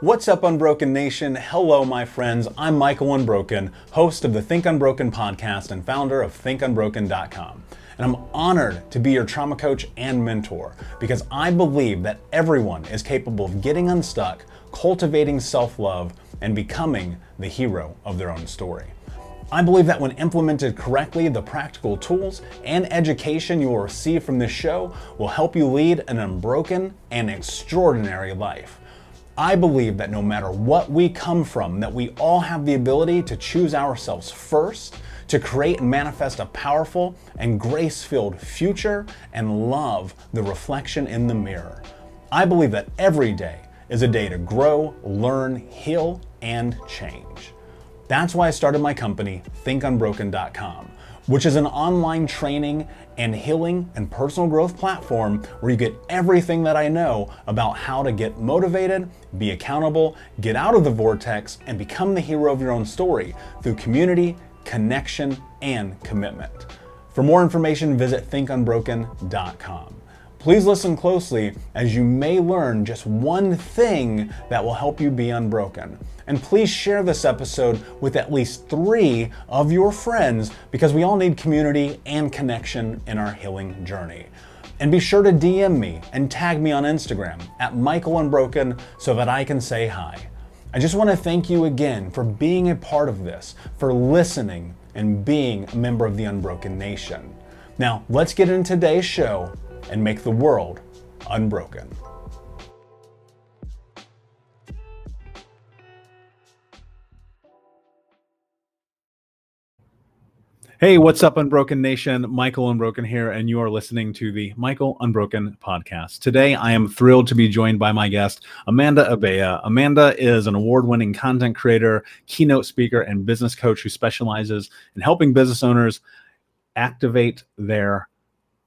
What's up, Unbroken Nation? Hello, my friends. I'm Michael Unbroken, host of the Think Unbroken podcast and founder of ThinkUnbroken.com. And I'm honored to be your trauma coach and mentor because I believe that everyone is capable of getting unstuck, cultivating self-love, and becoming the hero of their own story. I believe that when implemented correctly, the practical tools and education you will receive from this show will help you lead an unbroken and extraordinary life. I believe that no matter what we come from, that we all have the ability to choose ourselves first, to create and manifest a powerful and grace-filled future, and love the reflection in the mirror. I believe that every day is a day to grow, learn, heal, and change. That's why I started my company, ThinkUnbroken.com, which is an online training and healing and personal growth platform where you get everything that I know about how to get motivated, be accountable, get out of the vortex, and become the hero of your own story through community, connection, and commitment. For more information, visit ThinkUnbroken.com. Please listen closely, as you may learn just one thing that will help you be unbroken. And please share this episode with at least 3 of your friends, because we all need community and connection in our healing journey. And be sure to DM me and tag me on Instagram at Michael Unbroken so that I can say hi. I just want to thank you again for being a part of this, for listening, and being a member of the Unbroken Nation. Now, let's get into today's show and make the world unbroken. Hey, what's up, Unbroken Nation? Michael Unbroken here, and you are listening to the Michael Unbroken podcast. Today, I am thrilled to be joined by my guest, Amanda Abella. Amanda is an award-winning content creator, keynote speaker, and business coach who specializes in helping business owners activate their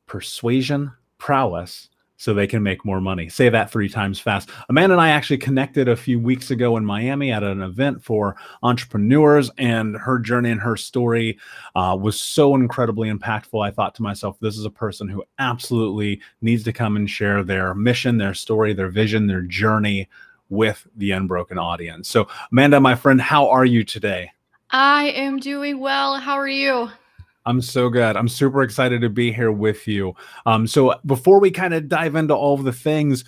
persuasion prowess so they can make more money. Say that 3 times fast. Amanda and I actually connected a few weeks ago in Miami at an event for entrepreneurs, and her journey and her story was so incredibly impactful. I thought to myself, this is a person who absolutely needs to come and share their mission, their story, their vision, their journey with the Unbroken audience. So Amanda, my friend, how are you today? I am doing well. How are you? I'm so good. I'm super excited to be here with you. So before we kind of dive into all of the things,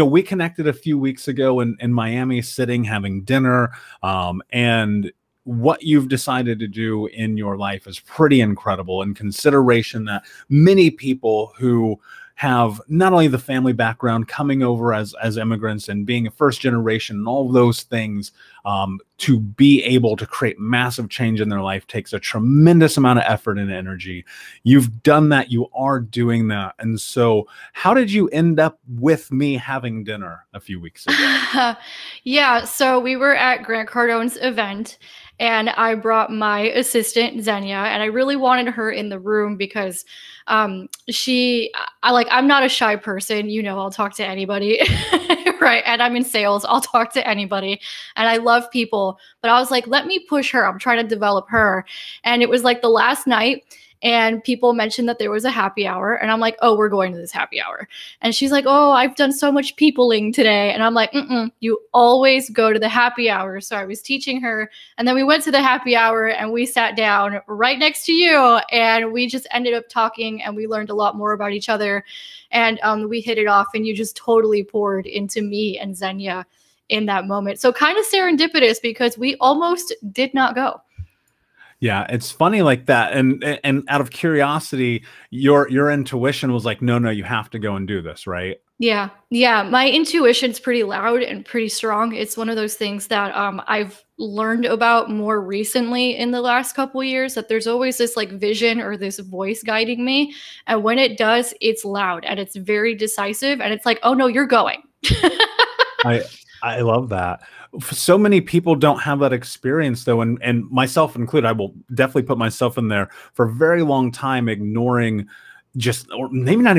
we connected a few weeks ago in Miami, having dinner, and what you've decided to do in your life is pretty incredible, in consideration that many people who have not only the family background, coming over as immigrants and being a first generation and all those things, to be able to create massive change in their life takes a tremendous amount of effort and energy. You've done that. You are doing that. And so how did you end up with me having dinner a few weeks ago? Yeah. So we were at Grant Cardone's event, and I brought my assistant, Xenia, and I really wanted her in the room because I'm not a shy person, I'll talk to anybody, right? And I'm in sales, I'll talk to anybody, and I love people, but I was like, let me push her, I'm trying to develop her. And it was like the last night, and people mentioned that there was a happy hour, and I'm like, oh, we're going to this happy hour. And she's like, oh, I've done so much peopling today. And I'm like, you always go to the happy hour. So I was teaching her, and then we went to the happy hour, and we sat down right next to you, and we just ended up talking, and we learned a lot more about each other, and we hit it off, and you just totally poured into me and Xenia in that moment. So kind of serendipitous, because we almost did not go. Yeah, it's funny like that. And out of curiosity, your intuition was like, no, you have to go and do this, right? Yeah. Yeah. My intuition's pretty loud and pretty strong. It's one of those things that I've learned about more recently in the last couple of years, that there's always this like vision or this voice guiding me. And when it does, it's loud and it's very decisive. And it's like, oh, no, you're going. I love that. So many people don't have that experience, though, and myself included. I will definitely put myself in there. For a very long time, not even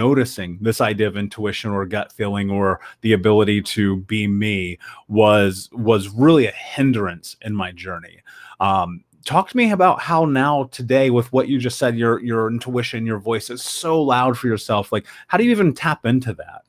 noticing this idea of intuition or gut feeling or the ability to be me was really a hindrance in my journey. Talk to me about how now today, with what you just said, your intuition, your voice is so loud for yourself. Like, how do you even tap into that?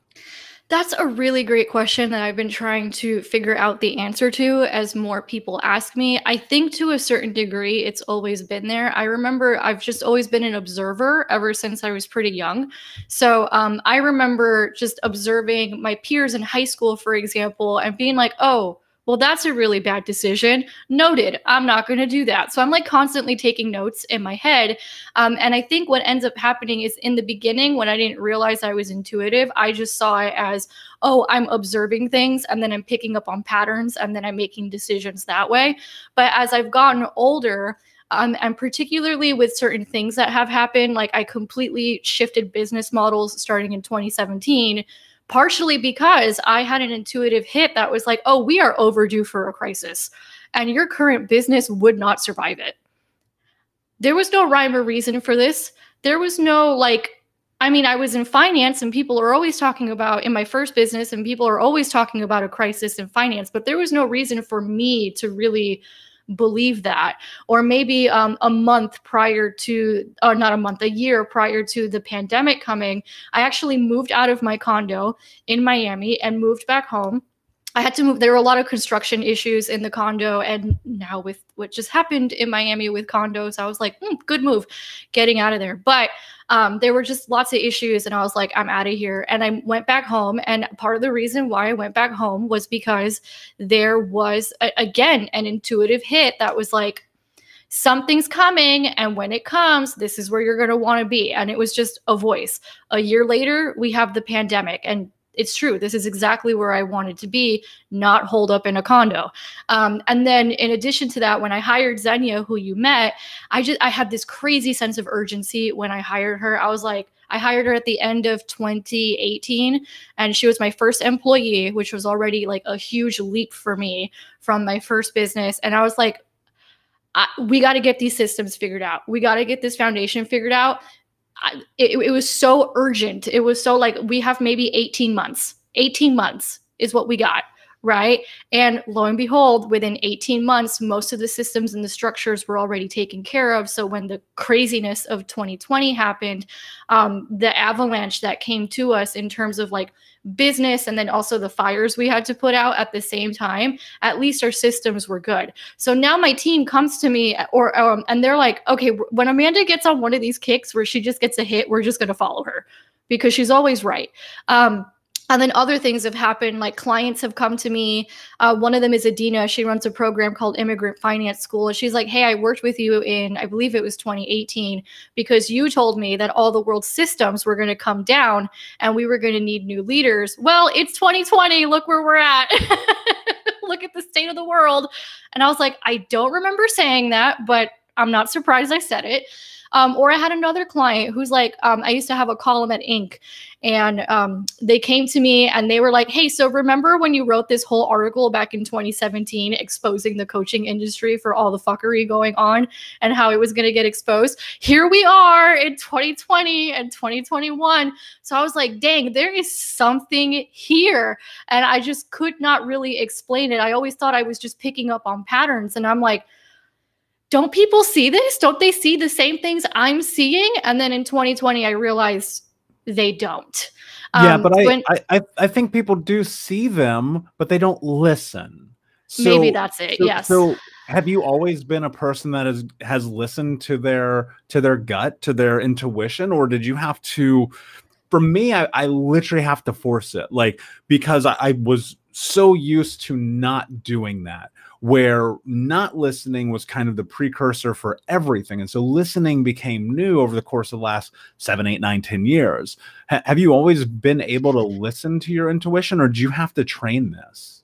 That's a really great question that I've been trying to figure out the answer to as more people ask me. I think to a certain degree, it's always been there. I remember I've just always been an observer ever since I was pretty young. So I remember just observing my peers in high school, for example, and being like, oh, well, that's a really bad decision. Noted. I'm not going to do that. So I'm like constantly taking notes in my head. And I think what ends up happening is in the beginning, when I didn't realize I was intuitive, I just saw it as, oh, I'm observing things and then I'm picking up on patterns and then I'm making decisions that way. But as I've gotten older, and particularly with certain things that have happened, like I completely shifted business models starting in 2017, partially because I had an intuitive hit that was like, oh, we are overdue for a crisis and your current business would not survive it. There was no rhyme or reason for this. There was no like, I mean, I was in finance and people are always talking about in my first business and people are always talking about a crisis in finance, but there was no reason for me to really believe that. Or maybe a year prior to the pandemic coming, I actually moved out of my condo in Miami and moved back home. I had to move. There were a lot of construction issues in the condo. And now with what just happened in Miami with condos, I was like, good move getting out of there. But there were just lots of issues. And I was like, I'm out of here. And I went back home. And part of the reason why I went back home was because there was, again, an intuitive hit that was like, something's coming, and when it comes, this is where you're going to want to be. And it was just a voice. A year later, we have the pandemic. And it's true. This is exactly where I wanted to be, not holed up in a condo. And then in addition to that, when I hired Xenia, who you met, I had this crazy sense of urgency when I hired her. I was like, I hired her at the end of 2018 and she was my first employee, which was already like a huge leap for me from my first business. And I was like, we got to get these systems figured out. We got to get this foundation figured out. It was so urgent. It was so like, we have maybe 18 months. 18 months is what we got, right? And lo and behold, within 18 months, most of the systems and the structures were already taken care of. So when the craziness of 2020 happened, the avalanche that came to us in terms of like business and then also the fires we had to put out at the same time, at least our systems were good. So now my team comes to me and they're like, okay, when Amanda gets on one of these kicks where she just gets a hit, we're just going to follow her because she's always right. And then other things have happened, like clients have come to me. One of them is Adina. She runs a program called Immigrant Finance School. And she's like, hey, I worked with you in, I believe it was 2018, because you told me that all the world systems were going to come down and we were going to need new leaders. Well, it's 2020. Look where we're at. Look at the state of the world. And I was like, I don't remember saying that, but I'm not surprised I said it. Or I had another client who's like, I used to have a column at Inc. And they came to me and they were like, hey, so remember when you wrote this whole article back in 2017 exposing the coaching industry for all the fuckery going on and how it was going to get exposed? Here we are in 2020 and 2021. So I was like, dang, there is something here. And I just could not really explain it. I always thought I was just picking up on patterns. And I'm like, don't people see this? Don't they see the same things I'm seeing? And then in 2020, I realized they don't. Yeah, but I think people do see them, but they don't listen. So, maybe that's it. Yes. So have you always been a person that has listened to their gut, to their intuition, or did you have to? For me, I literally have to force it, like because I was so used to not doing that, where not listening was kind of the precursor for everything. And so listening became new over the course of the last 7, 8, 9, 10 years. Have you always been able to listen to your intuition, or do you have to train this?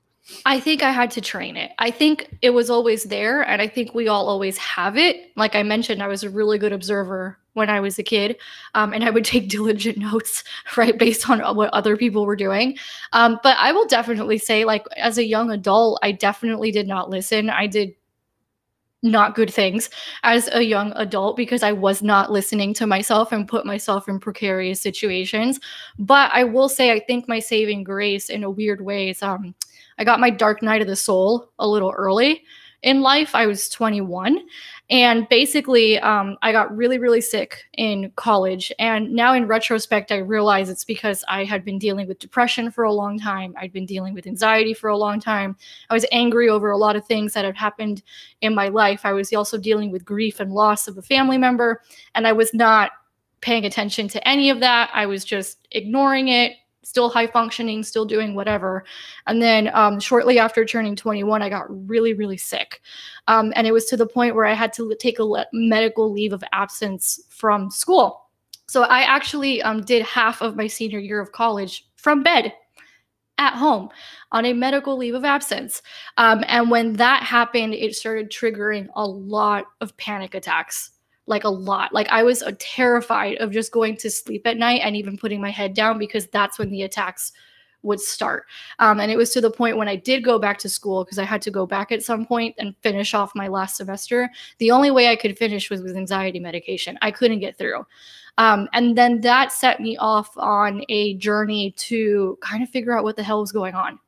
I think I had to train it. I think it was always there. And I think we all always have it. Like I mentioned, I was a really good observer when I was a kid. And I would take diligent notes, right, based on what other people were doing. But I will definitely say, like, as a young adult, I definitely did not listen. I did not good things as a young adult because I was not listening to myself and put myself in precarious situations. But I will say, I think my saving grace in a weird way is, I got my dark night of the soul a little early. in life. I was 21. And basically, I got really, really sick in college. And now in retrospect, I realize it's because I had been dealing with depression for a long time. I'd been dealing with anxiety for a long time. I was angry over a lot of things that had happened in my life. I was also dealing with grief and loss of a family member. And I was not paying attention to any of that. I was just ignoring it, still high functioning, still doing whatever. And then shortly after turning 21, I got really, really sick. And it was to the point where I had to take a medical leave of absence from school. So I actually did half of my senior year of college from bed at home on a medical leave of absence. And when that happened, it started triggering a lot of panic attacks. Like a lot. Like I was terrified of just going to sleep at night and even putting my head down, because that's when the attacks would start. And it was to the point when I did go back to school, because I had to go back at some point and finish off my last semester. The only way I could finish was with anxiety medication. I couldn't get through. And then that set me off on a journey to kind of figure out what the hell was going on.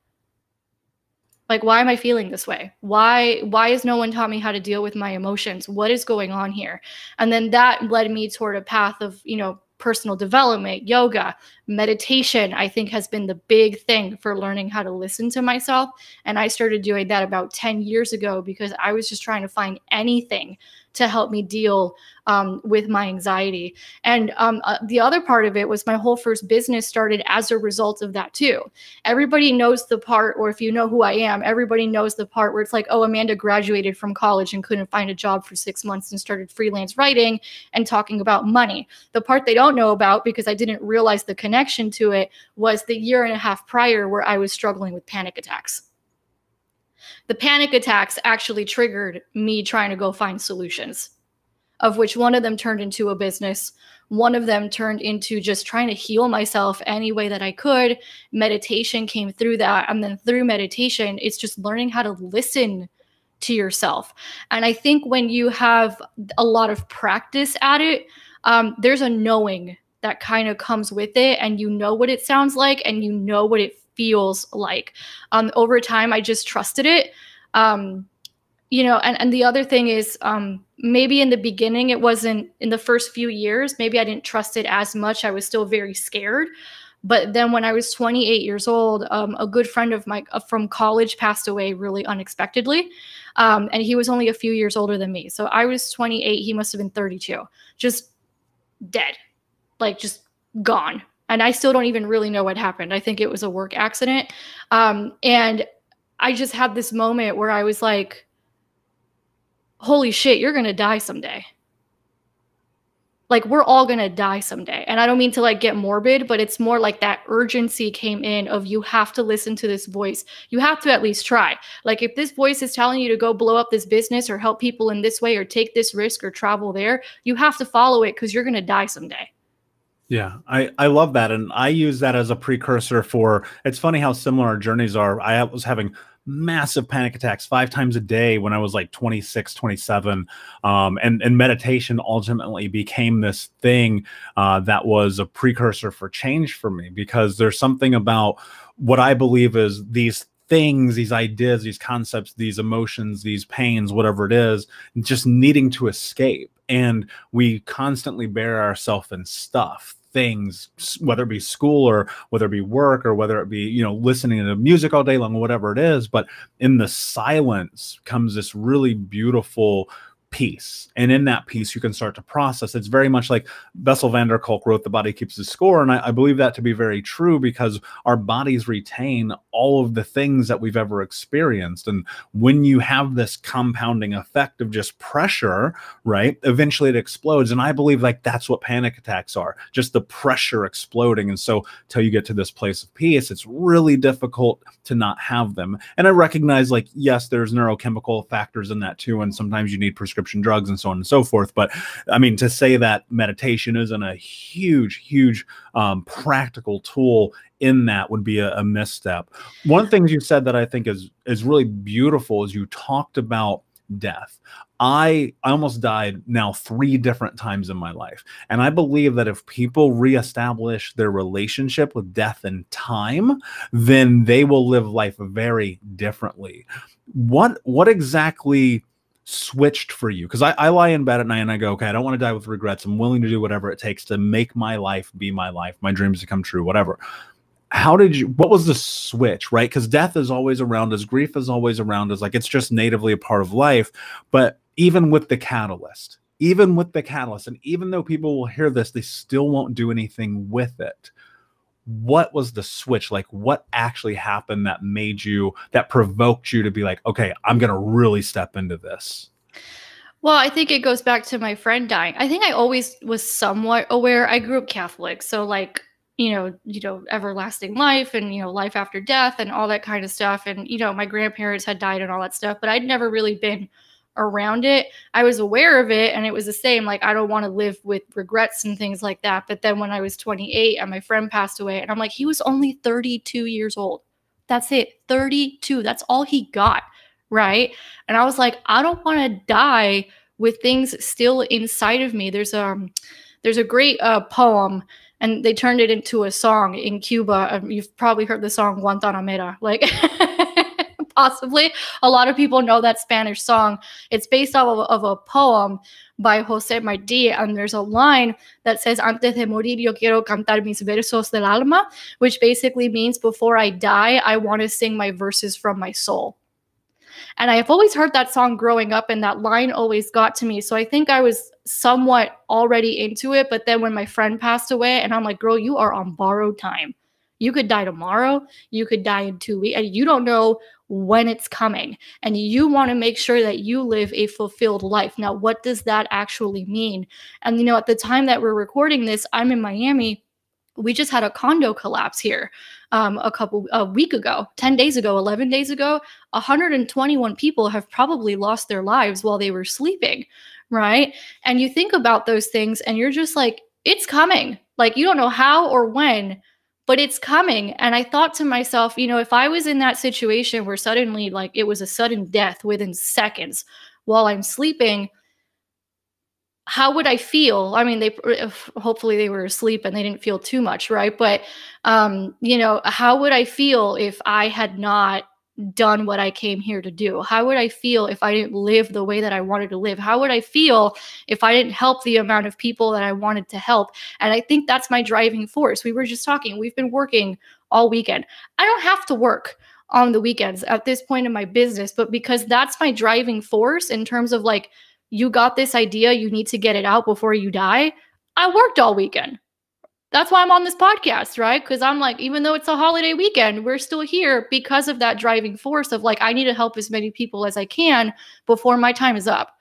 Like, why am I feeling this way? Why has no one taught me how to deal with my emotions? What is going on here? And then that led me toward a path of, you know, personal development, yoga, meditation, I think has been the big thing for learning how to listen to myself. And I started doing that about 10 years ago because I was just trying to find anything to help me deal with my anxiety. And the other part of it was my whole first business started as a result of that too. Everybody knows the part, or if you know who I am, everybody knows the part where it's like, oh, Amanda graduated from college and couldn't find a job for 6 months and started freelance writing and talking about money. The part they don't know about, because I didn't realize the connection to it, was the year and a half prior where I was struggling with panic attacks. The panic attacks actually triggered me trying to go find solutions, of which one of them turned into a business. One of them turned into just trying to heal myself any way that I could. Meditation came through that. And then through meditation, it's just learning how to listen to yourself. And I think when you have a lot of practice at it, there's a knowing that kind of comes with it, and you know what it sounds like and you know what it feels like. Over time, I just trusted it. You know, and the other thing is, maybe in the beginning, it wasn't in the first few years, maybe I didn't trust it as much. I was still very scared. But then when I was 28 years old, a good friend of mine from college passed away really unexpectedly. And he was only a few years older than me. So I was 28. He must have been 32, just dead, like just gone. And I still don't even really know what happened. I think it was a work accident. And I just had this moment where I was like, holy shit, you're going to die someday. Like, we're all going to die someday. And I don't mean to like get morbid, but it's more like that urgency came in of, you have to listen to this voice. You have to at least try. Like, if this voice is telling you to go blow up this business or help people in this way or take this risk or travel there, you have to follow it, because you're going to die someday. Yeah, I love that. And I use that as a precursor for, it's funny how similar our journeys are. I was having massive panic attacks 5 times a day when I was like 26, 27. And meditation ultimately became this thing that was a precursor for change for me, because there's something about what I believe is these things, these ideas, these concepts, these emotions, these pains, whatever it is, just needing to escape. And we constantly bury ourselves in stuff, things, whether it be school or whether it be work or whether it be, you know, listening to music all day long, whatever it is. But in the silence comes this really beautiful piece. And in that piece, you can start to process. It's very much like Bessel van der Kolk wrote The Body Keeps the Score. And I believe that to be very true, because our bodies retain all of the things that we've ever experienced. And when you have this compounding effect of just pressure, right, eventually it explodes. And I believe like that's what panic attacks are, just the pressure exploding. And so till you get to this place of peace, it's really difficult to not have them. And I recognize, like, yes, there's neurochemical factors in that too. And sometimes you need prescription drugs and so on and so forth. But I mean, to say that meditation isn't a huge, huge practical tool in that would be a misstep. One of the things you said that I think is really beautiful is you talked about death. I almost died now 3 different times in my life. And I believe that if people reestablish their relationship with death and time, then they will live life very differently. What exactly switched for you? Because I lie in bed at night and I go, okay, I don't want to die with regrets. I'm willing to do whatever it takes to make my life be my life, my dreams to come true, whatever. How did you, what was the switch, right? Because death is always around us. Grief is always around us. Like, it's just natively a part of life. But even with the catalyst, and even though people will hear this, they still won't do anything with it. What was the switch? Like, what actually happened that made you, that provoked you to be like, okay, I'm going to really step into this? Well, I think it goes back to my friend dying. I think I always was somewhat aware. I grew up Catholic. So like, you know, everlasting life and, life after death and all that kind of stuff. And, my grandparents had died and all that stuff, but I'd never really been around it. I was aware of it. And it was the same, like, I don't want to live with regrets and things like that. But then when I was 28 and my friend passed away, and I'm like, he was only 32 years old. That's it. 32. That's all he got. Right. And I was like, I don't want to die with things still inside of me. There's a great poem. And they turned it into a song in Cuba. You've probably heard the song Guantanamera. Like, possibly. A lot of people know that Spanish song. It's based off of a poem by José Martí. And there's a line that says, Antes de morir, yo quiero cantar mis versos del alma, which basically means, before I die, I want to sing my verses from my soul. And I have always heard that song growing up, and that line always got to me. So I think I was somewhat already into it. But then when my friend passed away, and I'm like, girl, you are on borrowed time. You could die tomorrow. You could die in 2 weeks. And you don't know when it's coming. And you want to make sure that you live a fulfilled life. Now, what does that actually mean? And, at the time that we're recording this, I'm in Miami. We just had a condo collapse here a week ago, 10 days ago, 11 days ago. 121 people have probably lost their lives while they were sleeping, right? And you think about those things and you're just like, it's coming. Like, you don't know how or when, but it's coming. And I thought to myself, if I was in that situation where suddenly, like, it was a sudden death within seconds while I'm sleeping, how would I feel? I mean, hopefully they were asleep and they didn't feel too much, right? But, how would I feel if I had not done what I came here to do? How would I feel if I didn't live the way that I wanted to live? How would I feel if I didn't help the amount of people that I wanted to help? And I think that's my driving force. We were just talking. We've been working all weekend. I don't have to work on the weekends at this point in my business, but because that's my driving force in terms of, like, you got this idea, you need to get it out before you die. I worked all weekend. That's why I'm on this podcast, right? Because I'm like, even though it's a holiday weekend, we're still here because of that driving force of, like, I need to help as many people as I can before my time is up.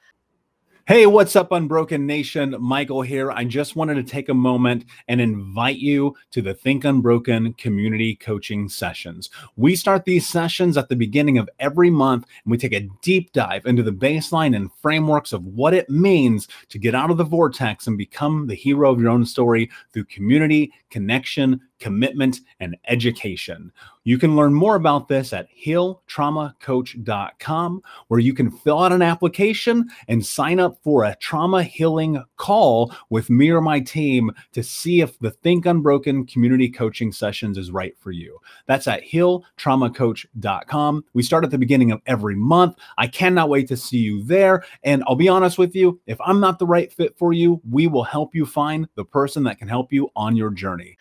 Hey, what's up, Unbroken Nation? Michael here. I just wanted to take a moment and invite you to the Think Unbroken Community Coaching Sessions. We start these sessions at the beginning of every month, and we take a deep dive into the baseline and frameworks of what it means to get out of the vortex and become the hero of your own story through community, connection, commitment, and education. You can learn more about this at HealTraumaCoach.com, where you can fill out an application and sign up for a trauma healing call with me or my team to see if the Think Unbroken Community Coaching Sessions is right for you. That's at HealTraumaCoach.com. We start at the beginning of every month. I cannot wait to see you there. And I'll be honest with you, if I'm not the right fit for you, we will help you find the person that can help you on your journey.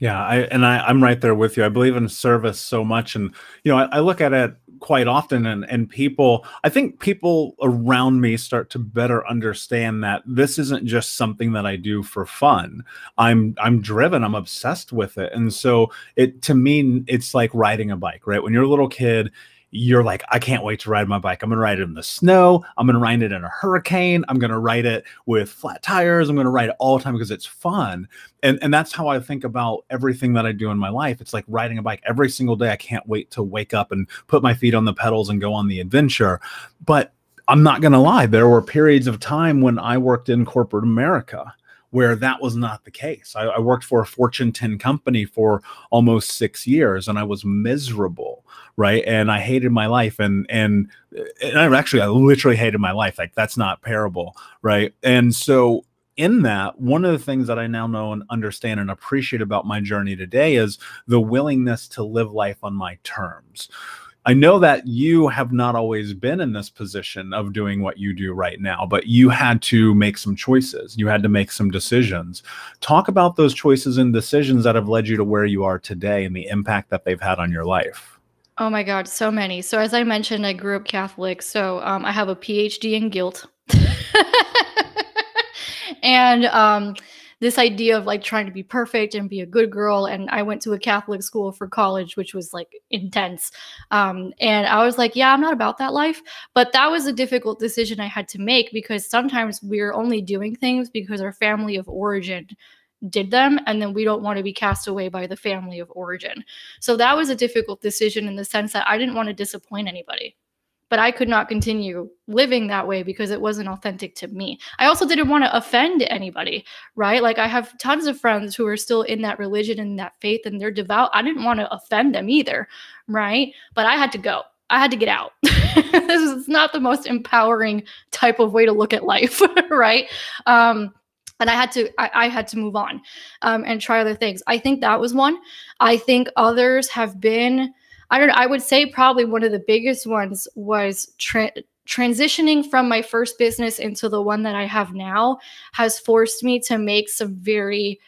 Yeah, I'm right there with you. I believe in service so much. And, I look at it quite often and people, I think people around me start to better understand that this isn't just something that I do for fun. I'm driven, I'm obsessed with it. And so to me, it's like riding a bike, right? When you're a little kid, you're like, I can't wait to ride my bike. I'm going to ride it in the snow. I'm going to ride it in a hurricane. I'm going to ride it with flat tires. I'm going to ride it all the time because it's fun. And that's how I think about everything that I do in my life. It's like riding a bike every single day. I can't wait to wake up and put my feet on the pedals and go on the adventure. But I'm not going to lie. There were periods of time when I worked in corporate America where that was not the case. I worked for a Fortune 10 company for almost 6 years and I was miserable. right? And I hated my life, and I literally hated my life. Like, that's not parable, right? And so in that, one of the things that I now know and understand and appreciate about my journey today is the willingness to live life on my terms. I know that you have not always been in this position of doing what you do right now, but you had to make some choices. You had to make some decisions. Talk about those choices and decisions that have led you to where you are today and the impact that they've had on your life. Oh my God, so many. So as I mentioned, I grew up Catholic, so I have a PhD in guilt. And this idea of like trying to be perfect and be a good girl. And I went to a Catholic school for college, which was like intense. And I was like, yeah, I'm not about that life. But that was a difficult decision I had to make, because sometimes we're only doing things because our family of origin did them. And then we don't want to be cast away by the family of origin. So that was a difficult decision in the sense that I didn't want to disappoint anybody. But I could not continue living that way because it wasn't authentic to me. I also didn't want to offend anybody, right? Like, I have tons of friends who are still in that religion and that faith, and they're devout. I didn't want to offend them either, right? But I had to go. I had to get out. This is not the most empowering type of way to look at life, right? And I had to move on and try other things. I think that was one. I think others have been... I don't know, I would say probably one of the biggest ones was transitioning from my first business into the one that I have now has forced me to make some very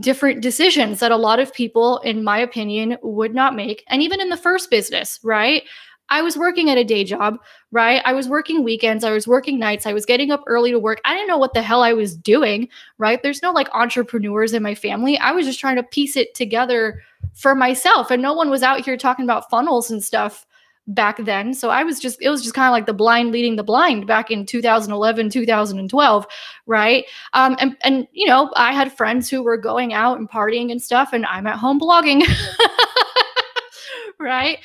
different decisions that a lot of people, in my opinion, would not make. And even in the first business, right? I was working at a day job, right? I was working weekends. I was working nights. I was getting up early to work. I didn't know what the hell I was doing, right? There's no like entrepreneurs in my family. I was just trying to piece it together for myself. And no one was out here talking about funnels and stuff back then. So I was just, it was just kind of like the blind leading the blind back in 2011, 2012. Right. And you know, I had friends who were going out and partying and stuff, and I'm at home blogging. Right.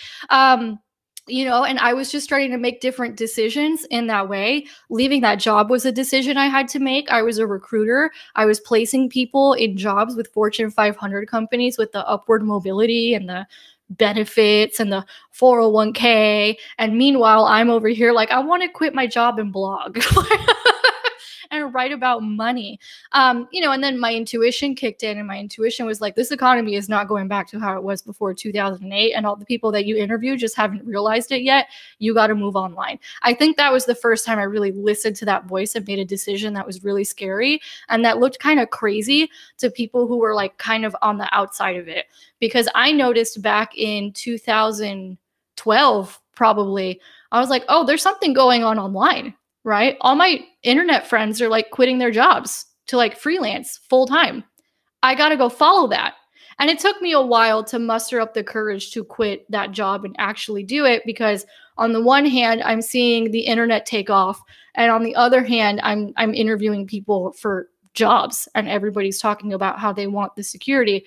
You know, and I was just starting to make different decisions in that way. Leaving that job was a decision I had to make. I was a recruiter. I was placing people in jobs with Fortune 500 companies with the upward mobility and the benefits and the 401k. And meanwhile, I'm over here like, I want to quit my job and blog and write about money. You know, and then my intuition kicked in, and my intuition was like, this economy is not going back to how it was before 2008. And all the people that you interview just haven't realized it yet. You got to move online. I think that was the first time I really listened to that voice and made a decision that was really scary. And that looked kind of crazy to people who were like kind of on the outside of it, because I noticed back in 2012, probably, I was like, oh, there's something going on online. Right? All my internet friends are like quitting their jobs to like freelance full time. I got to go follow that. And it took me a while to muster up the courage to quit that job and actually do it, because on the one hand, I'm seeing the internet take off. And on the other hand, I'm interviewing people for jobs, and everybody's talking about how they want the security.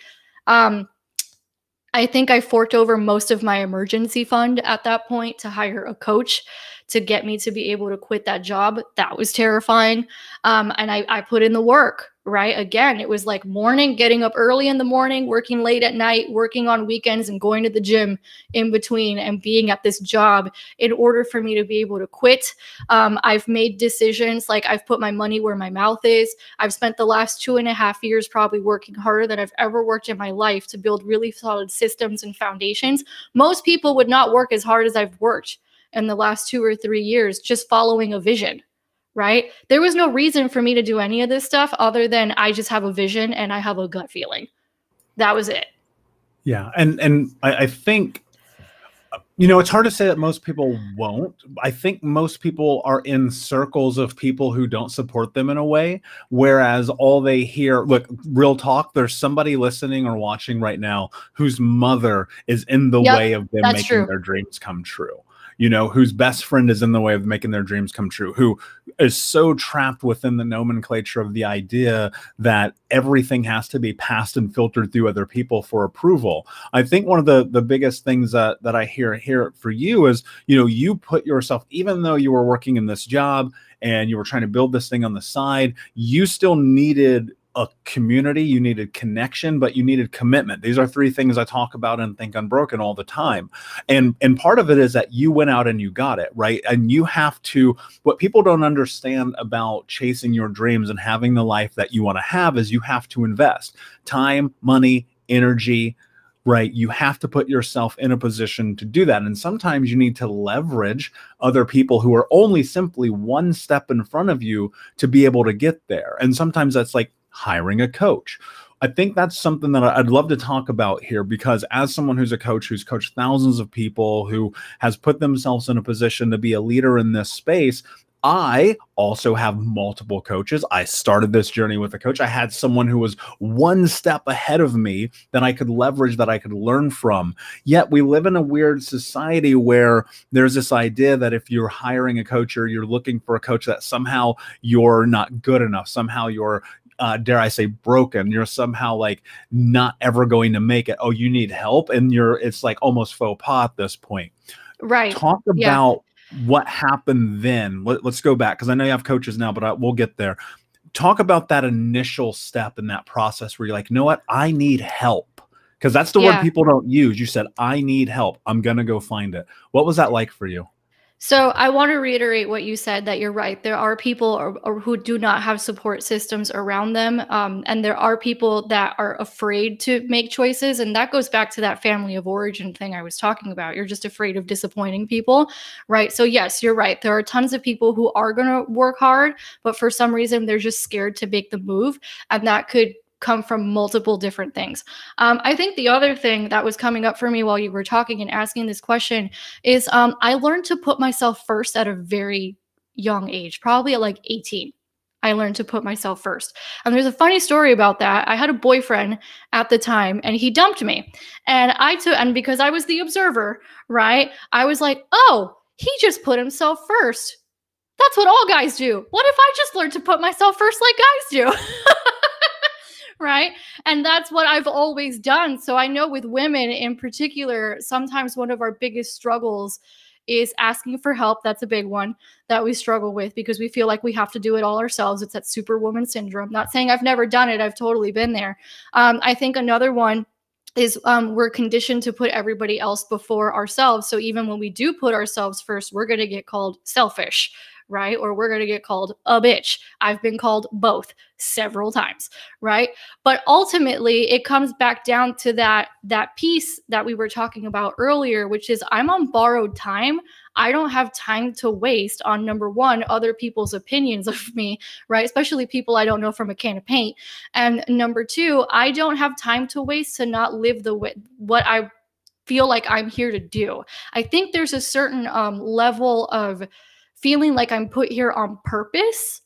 I think I forked over most of my emergency fund at that point to hire a coach to get me to be able to quit that job. That was terrifying. And I put in the work, right? Again, it was like morning, getting up early in the morning, working late at night, working on weekends, and going to the gym in between, and being at this job in order for me to be able to quit. I've made decisions, like I've put my money where my mouth is. I've spent the last 2.5 years probably working harder than I've ever worked in my life to build really solid systems and foundations. Most people would not work as hard as I've worked in the last 2 or 3 years, just following a vision, right? There was no reason for me to do any of this stuff other than I just have a vision and I have a gut feeling. That was it. Yeah. And I think, you know, it's hard to say that most people won't. I think most people are in circles of people who don't support them in a way, whereas all they hear, look, real talk, there's somebody listening or watching right now whose mother is in the way of them making their dreams come true. You know, whose best friend is in the way of making their dreams come true, who is so trapped within the nomenclature of the idea that everything has to be passed and filtered through other people for approval. I think one of the biggest things that I hear for you is, you know, you put yourself, even though you were working in this job and you were trying to build this thing on the side, you still needed a community, you needed connection, but you needed commitment. These are three things I talk about in Think Unbroken all the time. And part of it is that you went out and you got it, right? And you have to, what people don't understand about chasing your dreams and having the life that you want to have is you have to invest time, money, energy, right? You have to put yourself in a position to do that. And sometimes you need to leverage other people who are only simply one step in front of you to be able to get there. And sometimes that's like hiring a coach. I think that's something that I'd love to talk about here, because as someone who's a coach, who's coached thousands of people, who has put themselves in a position to be a leader in this space, I also have multiple coaches. I started this journey with a coach. I had someone who was one step ahead of me that I could leverage, that I could learn from. Yet we live in a weird society where there's this idea that if you're hiring a coach or you're looking for a coach, that somehow you're not good enough. Somehow you're, dare I say, broken. You're somehow like not ever going to make it. Oh, you need help. And it's like almost faux pas at this point. Right. Talk about what happened then. Let's go back, because I know you have coaches now, but we'll get there. Talk about that initial step in that process where you're like, you know what? I need help. Because that's the word people don't use. You said, I need help. I'm going to go find it. What was that like for you? So I want to reiterate what you said, that you're right. There are people who do not have support systems around them. And there are people that are afraid to make choices. And that goes back to that family of origin thing I was talking about. You're just afraid of disappointing people, right? So yes, you're right. There are tons of people who are going to work hard, but for some reason, they're just scared to make the move. And that could come from multiple different things. I think the other thing that was coming up for me while you were talking and asking this question is I learned to put myself first at a very young age, probably at like 18. I learned to put myself first. And there's a funny story about that. I had a boyfriend at the time and he dumped me. And because I was the observer, right? I was like, oh, he just put himself first. That's what all guys do. What if I just learned to put myself first like guys do? Right? And that's what I've always done. So I know with women in particular, sometimes one of our biggest struggles is asking for help. That's a big one that we struggle with because we feel like we have to do it all ourselves. It's that superwoman syndrome. Not saying I've never done it. I've totally been there. I think another one is we're conditioned to put everybody else before ourselves. So even when we do put ourselves first, we're going to get called selfish, right? Or we're going to get called a bitch. I've been called both several times, right? But ultimately, it comes back down to that piece that we were talking about earlier, which is I'm on borrowed time. I don't have time to waste on, number one, other people's opinions of me, right? Especially people I don't know from a can of paint. And number two, I don't have time to waste to not live what I feel like I'm here to do. I think there's a certain level of feeling like I'm put here on purpose,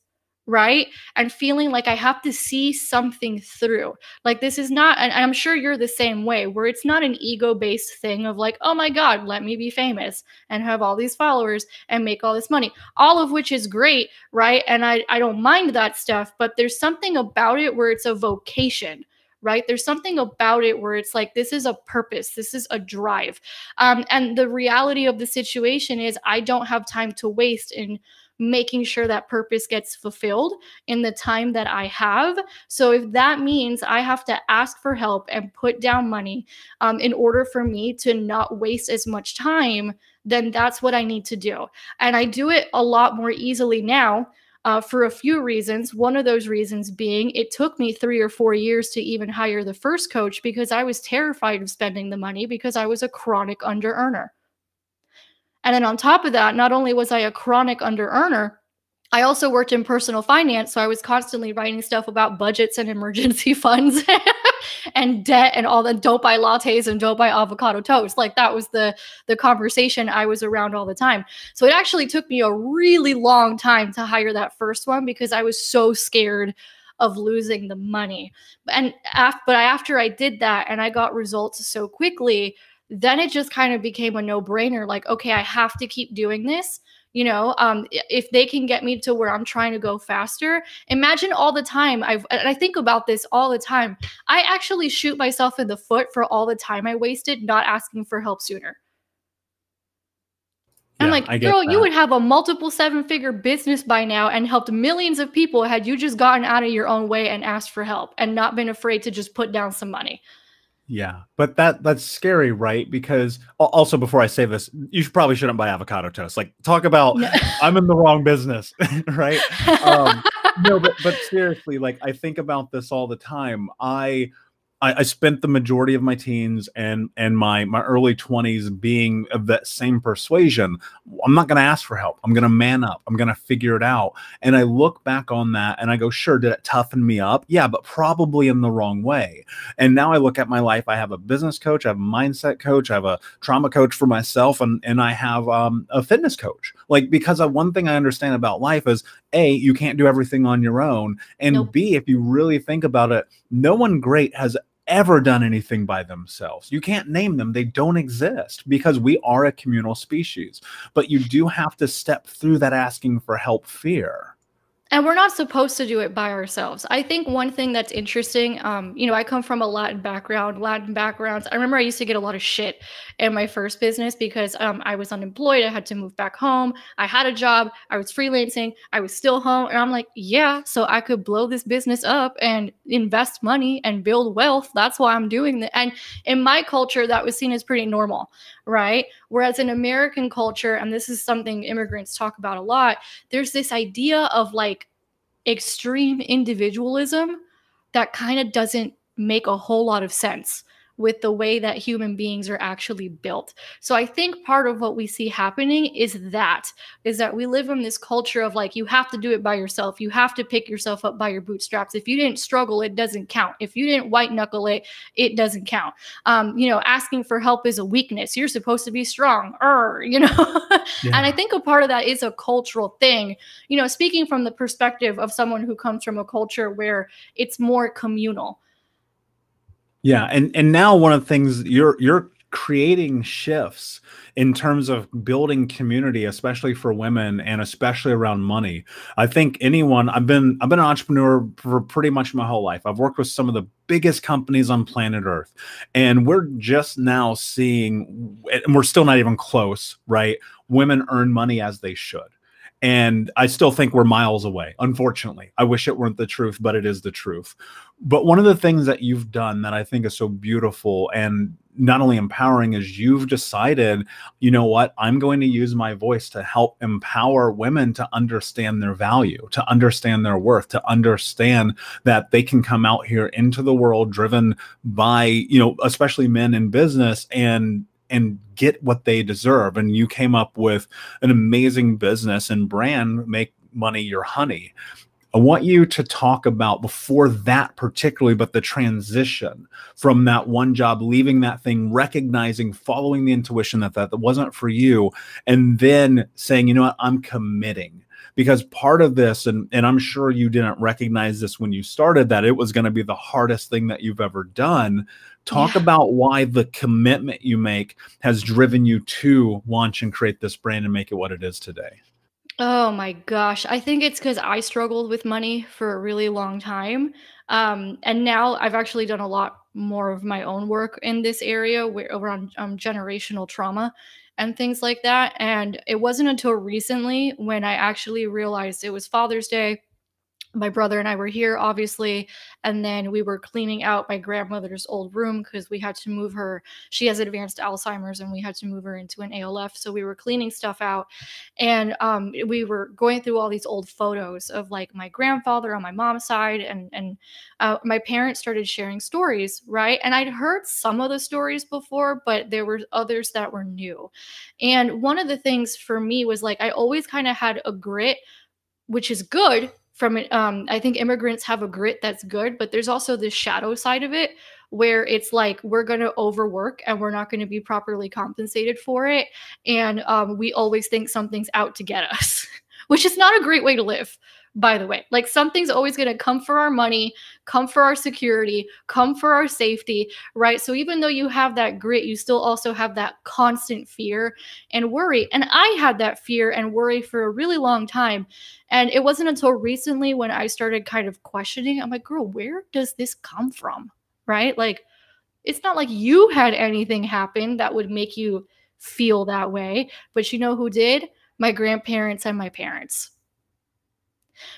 right? And feeling like I have to see something through. Like this is not, and I'm sure you're the same way, where it's not an ego-based thing of like, oh my God, let me be famous and have all these followers and make all this money, all of which is great, right? And I don't mind that stuff, but there's something about it where it's a vocation, right? There's something about it where it's like, this is a purpose. This is a drive. And the reality of the situation is I don't have time to waste in making sure that purpose gets fulfilled in the time that I have. So if that means I have to ask for help and put down money in order for me to not waste as much time, then that's what I need to do. And I do it a lot more easily now. For a few reasons. One of those reasons being it took me 3 or 4 years to even hire the first coach because I was terrified of spending the money because I was a chronic under earner. And then on top of that, not only was I a chronic under earner, I also worked in personal finance. So I was constantly writing stuff about budgets and emergency funds and debt and all the don't buy lattes and don't buy avocado toast. Like that was the conversation I was around all the time. So it actually took me a really long time to hire that first one because I was so scared of losing the money. But after I did that and I got results so quickly, then it just kind of became a no-brainer. Like, okay, I have to keep doing this. You know, if they can get me to where I'm trying to go faster, imagine all the time. And I think about this all the time. I actually shoot myself in the foot for all the time I wasted not asking for help sooner. I'm like, girl, you would have a multiple seven-figure business by now and helped millions of people had you just gotten out of your own way and asked for help and not been afraid to just put down some money. Yeah, but that's scary, right? Because also, before I say this, you probably shouldn't buy avocado toast. Like, talk about, I'm in the wrong business, right? No, but seriously, like, I think about this all the time. I spent the majority of my teens and my early 20s being of that same persuasion. I'm not going to ask for help. I'm going to man up. I'm going to figure it out. And I look back on that and I go, sure, did it toughen me up? Yeah, but probably in the wrong way. And now I look at my life. I have a business coach. I have a mindset coach. I have a trauma coach for myself. And I have a fitness coach. Like, because one thing I understand about life is, A, you can't do everything on your own. And nope. B, if you really think about it, no one great has ever done anything by themselves. You can't name them. They don't exist because we are a communal species. But you do have to step through that asking for help fear. And we're not supposed to do it by ourselves. I think one thing that's interesting, you know, I come from a Latin background. I remember I used to get a lot of shit in my first business because I was unemployed. I had to move back home. I had a job. I was freelancing. I was still home. And I'm like, yeah, so I could blow this business up and invest money and build wealth. That's why I'm doing that. And in my culture, that was seen as pretty normal, right? Whereas in American culture, and this is something immigrants talk about a lot, there's this idea of like extreme individualism that kind of doesn't make a whole lot of sense with the way that human beings are actually built. So I think part of what we see happening is that we live in this culture of like, you have to do it by yourself. You have to pick yourself up by your bootstraps. If you didn't struggle, it doesn't count. If you didn't white knuckle it, it doesn't count. You know, asking for help is a weakness. You're supposed to be strong, you know? Yeah. And I think a part of that is a cultural thing. You know, speaking from the perspective of someone who comes from a culture where it's more communal. Yeah. And now one of the things you're creating shifts in terms of building community, especially for women and especially around money. I think anyone, I've been an entrepreneur for pretty much my whole life. I've worked with some of the biggest companies on planet Earth. And we're just now seeing, and we're still not even close, right? Women earn money as they should. And I still think we're miles away, unfortunately. I wish it weren't the truth, but it is the truth. But one of the things that you've done that I think is so beautiful and not only empowering is you've decided, you know what, I'm going to use my voice to help empower women to understand their value, to understand their worth, to understand that they can come out here into the world driven by, you know, especially men in business and get what they deserve. And you came up with an amazing business and brand, Make Money Your Honey. I want you to talk about before that particularly, but the transition from that one job, leaving that thing, recognizing, following the intuition that wasn't for you, and then saying, you know what, I'm committing. Because part of this, and I'm sure you didn't recognize this when you started, that it was going to be the hardest thing that you've ever done. Talk about why the commitment you make has driven you to launch and create this brand and make it what it is today. Oh my gosh. I think it's because I struggled with money for a really long time. And now I've actually done a lot more of my own work in this area around generational trauma and things like that. And it wasn't until recently when I actually realized it was Father's Day. My brother and I were here, obviously, and then we were cleaning out my grandmother's old room because we had to move her. She has advanced Alzheimer's, and we had to move her into an ALF, so we were cleaning stuff out, and we were going through all these old photos of, like, my grandfather on my mom's side, and my parents started sharing stories, right? And I'd heard some of the stories before, but there were others that were new, and one of the things for me was, like, I always kind of had a grit, which is good. I think immigrants have a grit that's good, but there's also this shadow side of it where it's like, we're going to overwork and we're not going to be properly compensated for it. And we always think something's out to get us, which is not a great way to live, by the way. Like, something's always going to come for our money, come for our security, come for our safety, right? So even though you have that grit, you still also have that constant fear and worry. And I had that fear and worry for a really long time. And it wasn't until recently when I started kind of questioning, I'm like, girl, where does this come from, right? Like, it's not like you had anything happen that would make you feel that way. But you know who did? My grandparents and my parents.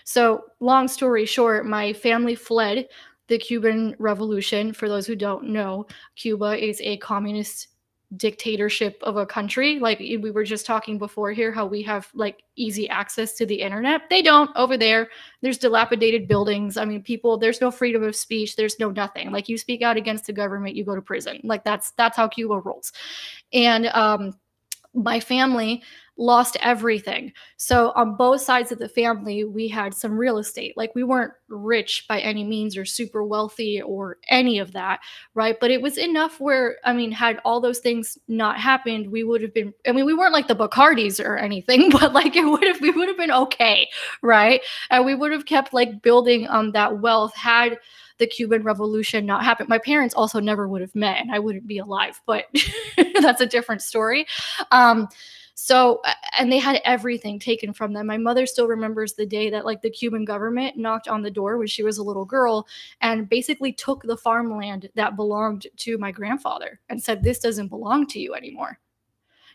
So long story short, my family fled the Cuban Revolution. For those who don't know, Cuba is a communist dictatorship of a country. Like we were just talking before here, how we have like easy access to the internet. They don't over there. There's dilapidated buildings. I mean, people, there's no freedom of speech. There's no nothing. Like you speak out against the government, you go to prison. Like that's how Cuba rolls. And my family lost everything. So on both sides of the family, we had some real estate. Like we weren't rich by any means or super wealthy or any of that, right? But it was enough where, I mean, had all those things not happened, we would have been, I mean, we weren't like the Bacardis or anything, but like we would have been okay, right? And we would have kept like building on that wealth had the Cuban Revolution not happened. My parents also never would have met and I wouldn't be alive, but that's a different story. So, and they had everything taken from them. My mother still remembers the day that like the Cuban government knocked on the door when she was a little girl and basically took the farmland that belonged to my grandfather and said, this doesn't belong to you anymore.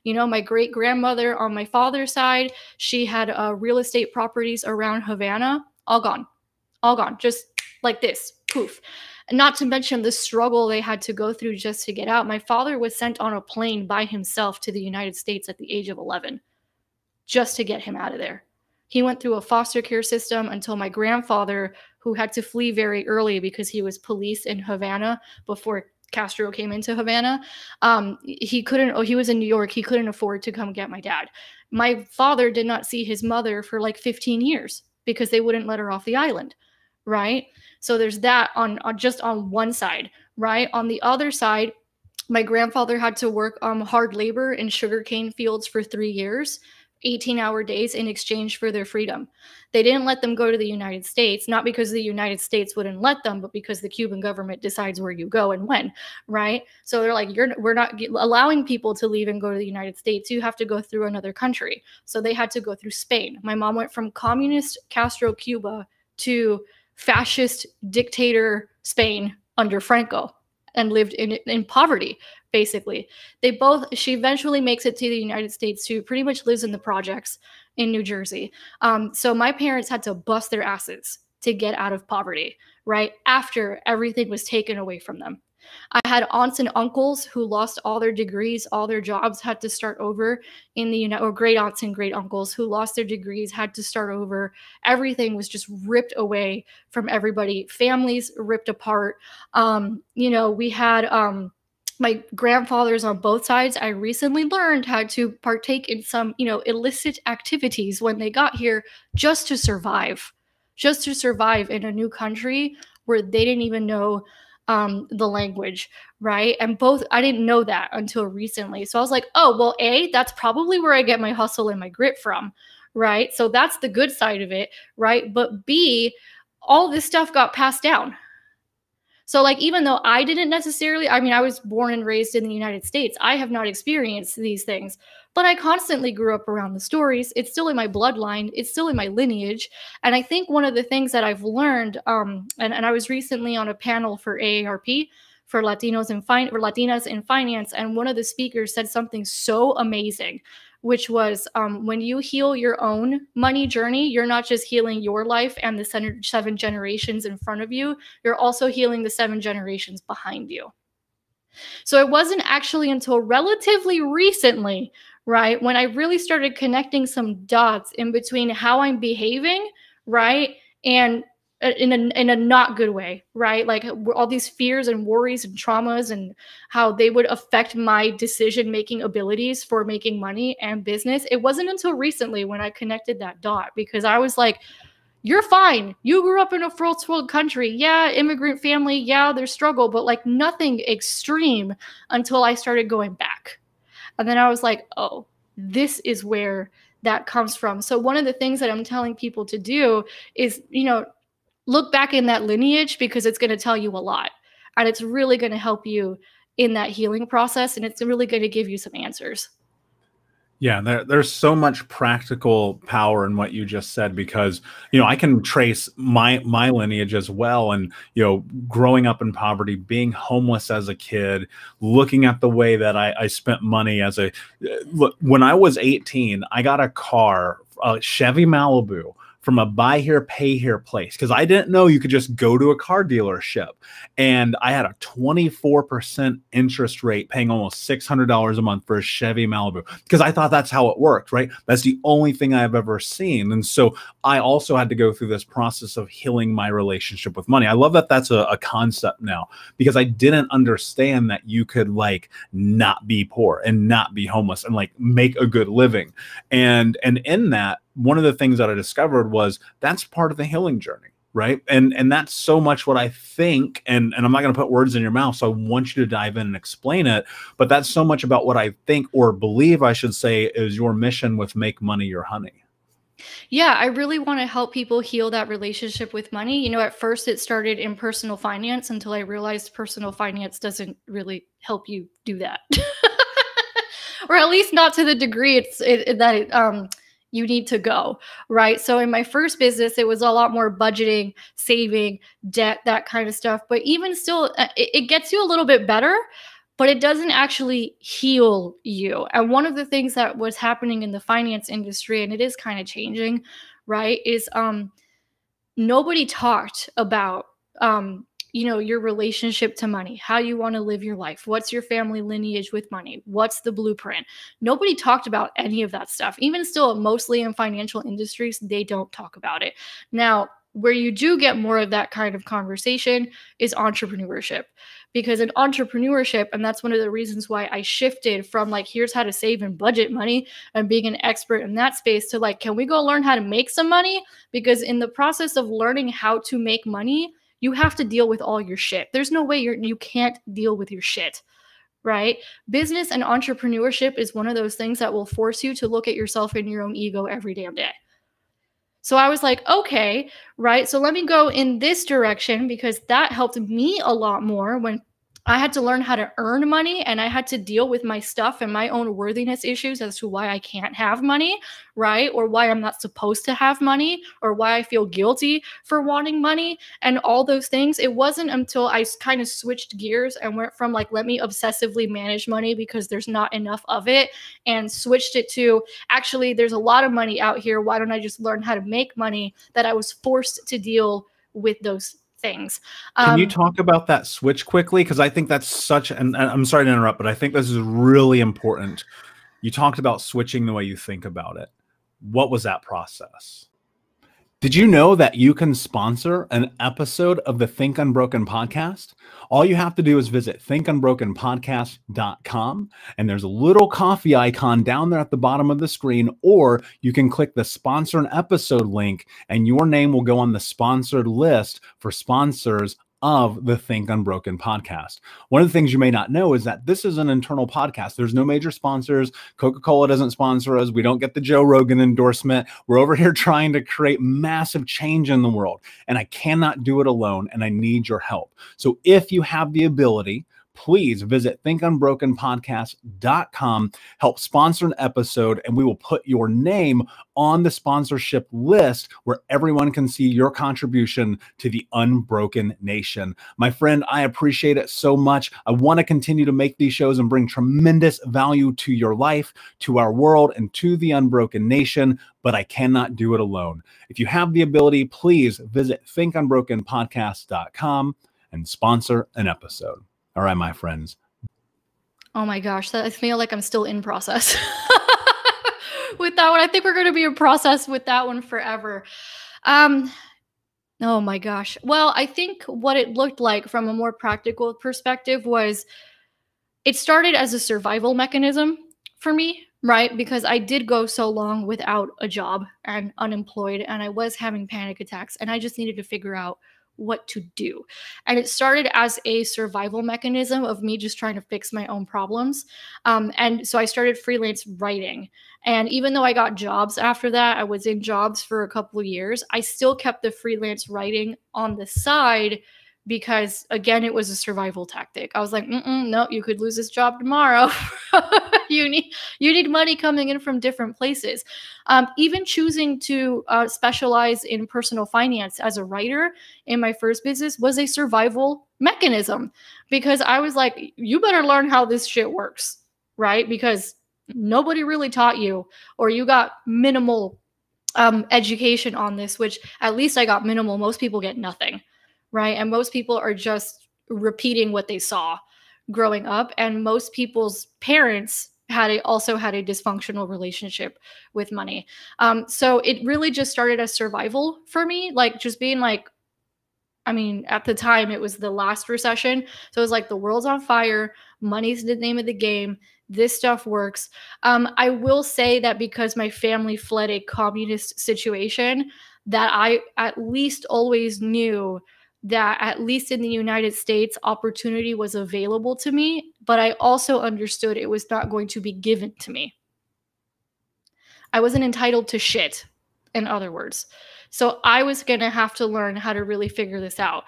You know, my great grandmother on my father's side, she had real estate properties around Havana, all gone, just like this, poof. Not to mention the struggle they had to go through just to get out. My father was sent on a plane by himself to the United States at the age of 11, just to get him out of there. He went through a foster care system until my grandfather, who had to flee very early because he was police in Havana before Castro came into Havana. He was in New York. He couldn't afford to come get my dad. My father did not see his mother for like 15 years because they wouldn't let her off the island. Right? So there's that on just on one side, right? On the other side, my grandfather had to work hard labor in sugarcane fields for 3 years, 18-hour days in exchange for their freedom. They didn't let them go to the United States, not because the United States wouldn't let them, but because the Cuban government decides where you go and when, right? So they're like, we're not allowing people to leave and go to the United States. You have to go through another country. So they had to go through Spain. My mom went from communist Castro Cuba to fascist dictator Spain under Franco and lived in poverty, basically. She eventually makes it to the United States, who pretty much lives in the projects in New Jersey. So my parents had to bust their asses to get out of poverty, right? After everything was taken away from them. I had aunts and uncles who lost all their degrees, all their jobs, had to start over in the United, or great aunts and great uncles who lost their degrees, had to start over. Everything was just ripped away from everybody. Families ripped apart. You know, we had my grandfathers on both sides, I recently learned, had to partake in some, you know, illicit activities when they got here just to survive in a new country where they didn't even know the language, right? And both, I didn't know that until recently. So I was like, oh, well, A, that's probably where I get my hustle and my grit from, right? So that's the good side of it, right? But B, all this stuff got passed down. So like, even though I didn't necessarily, I mean, I was born and raised in the United States. I have not experienced these things, but I constantly grew up around the stories. It's still in my bloodline. It's still in my lineage. And I think one of the things that I've learned, and I was recently on a panel for AARP, for Latinas in finance. And one of the speakers said something so amazing, which was when you heal your own money journey, you're not just healing your life and the 7 generations in front of you, you're also healing the 7 generations behind you. So it wasn't actually until relatively recently, right, when I really started connecting some dots in between how I'm behaving, right, and in a not good way, right? Like all these fears and worries and traumas and how they would affect my decision-making abilities for making money and business. It wasn't until recently when I connected that dot, because I was like, you're fine. You grew up in a first-world country. Yeah, immigrant family. Yeah, there's struggle, but like nothing extreme until I started going back. And then I was like, oh, this is where that comes from. So one of the things that I'm telling people to do is, you know, look back in that lineage, because it's going to tell you a lot, and it's really going to help you in that healing process, and it's really going to give you some answers. Yeah, there's so much practical power in what you just said, because, you know, I can trace my lineage as well. And, you know, growing up in poverty, being homeless as a kid, looking at the way that I spent money as a, look, when I was 18, I got a car, a Chevy Malibu, from a buy here, pay here place, because I didn't know you could just go to a car dealership. And I had a 24% interest rate, paying almost $600 a month for a Chevy Malibu, because I thought that's how it worked, right? That's the only thing I've ever seen. And so I also had to go through this process of healing my relationship with money. I love that that's a concept now, because I didn't understand that you could like not be poor and not be homeless and like make a good living. And in that, one of the things that I discovered was that's part of the healing journey, right? And that's so much what I think, and I'm not going to put words in your mouth, so I want you to dive in and explain it, but that's so much about what I think, or believe I should say, is your mission with Make Money Your Honey. Yeah, I really want to help people heal that relationship with money. You know, at first it started in personal finance until I realized personal finance doesn't really help you do that. Or at least not to the degree you need to go, right? So in my first business, it was a lot more budgeting, saving, debt, that kind of stuff. But even still, it gets you a little bit better, but it doesn't actually heal you. And one of the things that was happening in the finance industry, and it is kind of changing, right, is nobody talked about you know, your relationship to money, how you want to live your life, what's your family lineage with money, what's the blueprint. Nobody talked about any of that stuff. Even still, mostly in financial industries, they don't talk about it. Now, where you do get more of that kind of conversation is entrepreneurship. Because in entrepreneurship, and that's one of the reasons why I shifted from like, here's how to save and budget money and being an expert in that space, to like, can we go learn how to make some money? Because in the process of learning how to make money, you have to deal with all your shit. There's no way you can't deal with your shit, right? Business and entrepreneurship is one of those things that will force you to look at yourself in your own ego every damn day. So I was like, okay, right? So let me go in this direction, because that helped me a lot more when I had to learn how to earn money and I had to deal with my stuff and my own worthiness issues as to why I can't have money, right? Or why I'm not supposed to have money, or why I feel guilty for wanting money and all those things. It wasn't until I kind of switched gears and went from like, let me obsessively manage money because there's not enough of it, and switched it to actually there's a lot of money out here. Why don't I just learn how to make money? That I was forced to deal with those things. Can you talk about that switch quickly? Because I think that's such, and I'm sorry to interrupt, but I think this is really important. You talked about switching the way you think about it. What was that process? Did you know that you can sponsor an episode of the Think Unbroken podcast? All you have to do is visit ThinkUnbrokenPodcast.com, and there's a little coffee icon down there at the bottom of the screen, or you can click the sponsor an episode link and your name will go on the sponsored list for sponsors of the Think Unbroken podcast. One of the things you may not know is that this is an internal podcast. There's no major sponsors. Coca-Cola doesn't sponsor us. We don't get the Joe Rogan endorsement. We're over here trying to create massive change in the world, and I cannot do it alone, and I need your help. So if you have the ability, please visit ThinkUnbrokenPodcast.com, help sponsor an episode, and we will put your name on the sponsorship list where everyone can see your contribution to the Unbroken Nation. My friend, I appreciate it so much. I want to continue to make these shows and bring tremendous value to your life, to our world, and to the Unbroken Nation, but I cannot do it alone. If you have the ability, please visit ThinkUnbrokenPodcast.com and sponsor an episode. All right, my friends. Oh my gosh, I feel like I'm still in process with that one. I think we're going to be in process with that one forever. Oh my gosh. Well, I think what it looked like from a more practical perspective was it started as a survival mechanism for me, right? Because I did go so long without a job and unemployed, and I was having panic attacks, and I just needed to figure out what to do. And it started as a survival mechanism of me just trying to fix my own problems. And so I started freelance writing. And even though I got jobs after that, I was in jobs for a couple of years, I still kept the freelance writing on the side because, again, it was a survival tactic. I was like, no, you could lose this job tomorrow. You need money coming in from different places. Even choosing to specialize in personal finance as a writer in my first business was a survival mechanism, because I was like, you better learn how this shit works, right? Because nobody really taught you, or you got minimal education on this, which at least I got minimal. Most people get nothing, right? And most people are just repeating what they saw growing up. And most people's parents also had a dysfunctional relationship with money. So it really just started as survival for me, like just being like, I mean, at the time it was the last recession. So it was like the world's on fire. Money's the name of the game. This stuff works. I will say that because my family fled a communist situation, that I at least always knew that at least in the United States, opportunity was available to me, but I also understood it was not going to be given to me. I wasn't entitled to shit, in other words. So I was going to have to learn how to really figure this out.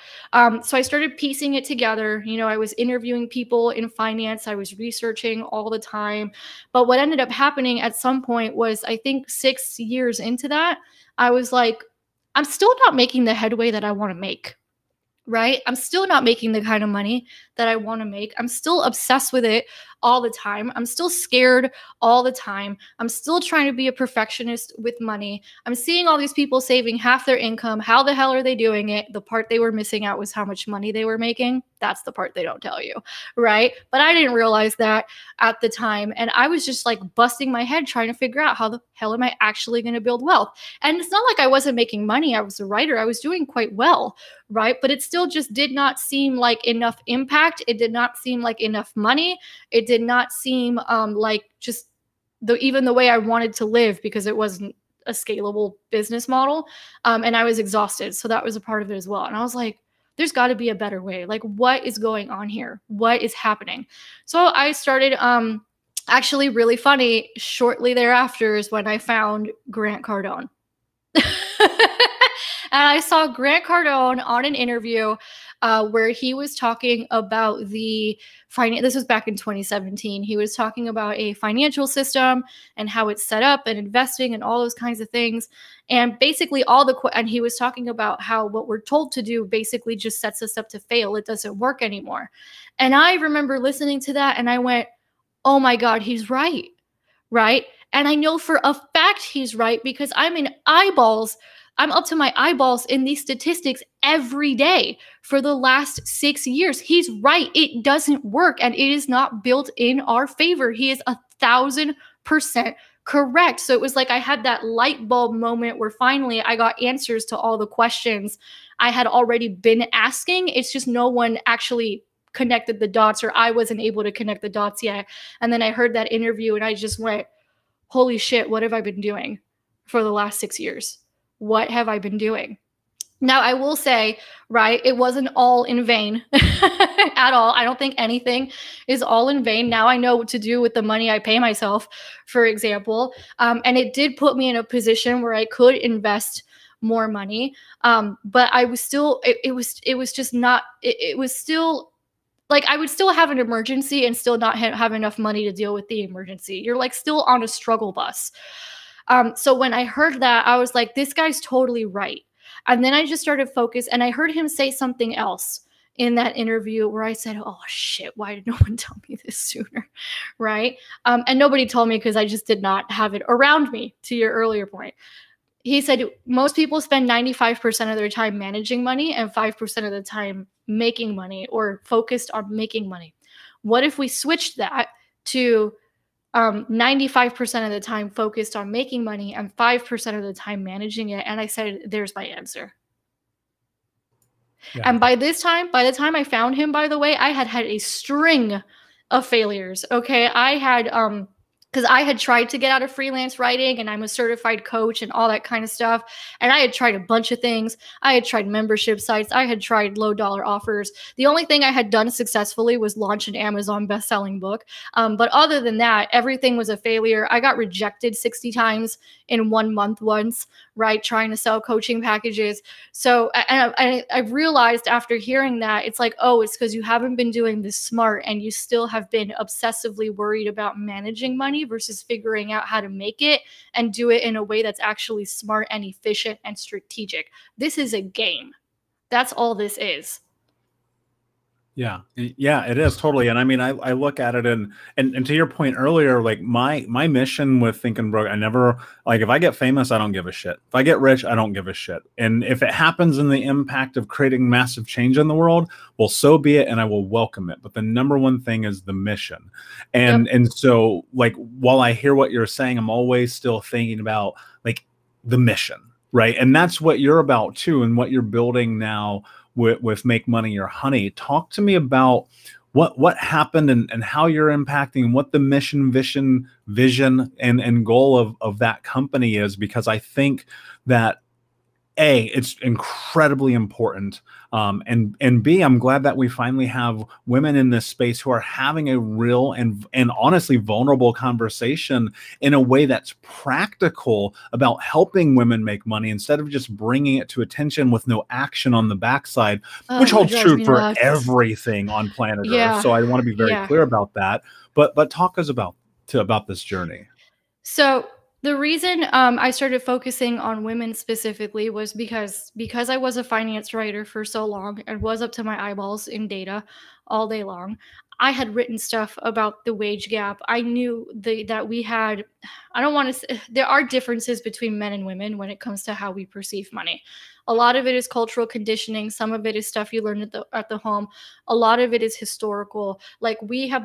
So I started piecing it together. You know, I was interviewing people in finance. I was researching all the time. But what ended up happening at some point was, I think 6 years into that, I was like, I'm still not making the headway that I want to make, right? I'm still not making the kind of money that I want to make. I'm still obsessed with it all the time. I'm still scared all the time. I'm still trying to be a perfectionist with money. I'm seeing all these people saving half their income. How the hell are they doing it? The part they were missing out was how much money they were making. That's the part they don't tell you, right? But I didn't realize that at the time. And I was just like busting my head trying to figure out how the hell am I actually going to build wealth? And it's not like I wasn't making money. I was a writer. I was doing quite well, right? But it still just did not seem like enough impact. It did not seem like enough money. It did not seem like just even the way I wanted to live, because it wasn't a scalable business model. And I was exhausted. So that was a part of it as well. And I was like, there's got to be a better way. Like, what is going on here? What is happening? So I started, actually really funny, shortly thereafter is when I found Grant Cardone. And I saw Grant Cardone on an interview where he was talking about the finance. This was back in 2017. He was talking about a financial system and how it's set up and investing and all those kinds of things. And basically and he was talking about how what we're told to do basically just sets us up to fail. It doesn't work anymore. And I remember listening to that and I went, oh my God, he's right. Right. And I know for a fact he's right, because I'm up to my eyeballs in these statistics every day for the last 6 years. He's right. It doesn't work. And it is not built in our favor. He is 1,000% correct. So it was like I had that light bulb moment where finally I got answers to all the questions I had already been asking. It's just no one actually connected the dots, or I wasn't able to connect the dots yet. And then I heard that interview and I just went, holy shit, what have I been doing for the last 6 years? What have I been doing? Now, I will say, right, it wasn't all in vain at all. I don't think anything is all in vain. Now I know what to do with the money I pay myself, for example. And it did put me in a position where I could invest more money. But I was still, it was still like, I would still have an emergency and still not have enough money to deal with the emergency. You're like still on a struggle bus. So when I heard that, I was like, this guy's totally right. And then I just started focus, and I heard him say something else in that interview where I said, oh shit, why did no one tell me this sooner? Right. And nobody told me because I just did not have it around me, to your earlier point. He said, most people spend 95% of their time managing money and 5% of the time making money, or focused on making money. What if we switched that to 95% of the time focused on making money and 5% of the time managing it? And I said, there's my answer. Yeah. And by the time I found him, by the way, I had a string of failures. Okay. I had because I had tried to get out of freelance writing, and I'm a certified coach and all that kind of stuff. And I had tried a bunch of things. I had tried membership sites. I had tried low dollar offers. The only thing I had done successfully was launch an Amazon best-selling book. But other than that, everything was a failure. I got rejected 60 times in 1 month once, right? Trying to sell coaching packages. So I realized after hearing that, it's like, oh, it's because you haven't been doing this smart and you still have been obsessively worried about managing money versus figuring out how to make it and do it in a way that's actually smart and efficient and strategic. This is a game. That's all this is. Yeah. Yeah, it is totally. And I mean, I look at it and to your point earlier, like my mission with Thinkin' Broke, I never, like, if I get famous, I don't give a shit. If I get rich, I don't give a shit. And if it happens in the impact of creating massive change in the world, well, so be it. And I will welcome it. But the number one thing is the mission. And, yep. And so like, while I hear what you're saying, I'm always still thinking about like the mission, right? And that's what you're about too. And what you're building now with Make Money Your Honey. Talk to me about what happened and how you're impacting, what the mission, vision and goal of that company is, because I think that A, it's incredibly important. And B, I'm glad that we finally have women in this space who are having a real and honestly vulnerable conversation in a way that's practical about helping women make money instead of just bringing it to attention with no action on the backside, which holds true for everything on planet Earth. So I want to be very clear about that. But talk us about this journey. So the reason I started focusing on women specifically was because I was a finance writer for so long and was up to my eyeballs in data all day long. I had written stuff about the wage gap. I knew that we had, I don't want to, there are differences between men and women when it comes to how we perceive money. A lot of it is cultural conditioning. Some of it is stuff you learn at the home. A lot of it is historical. Like we've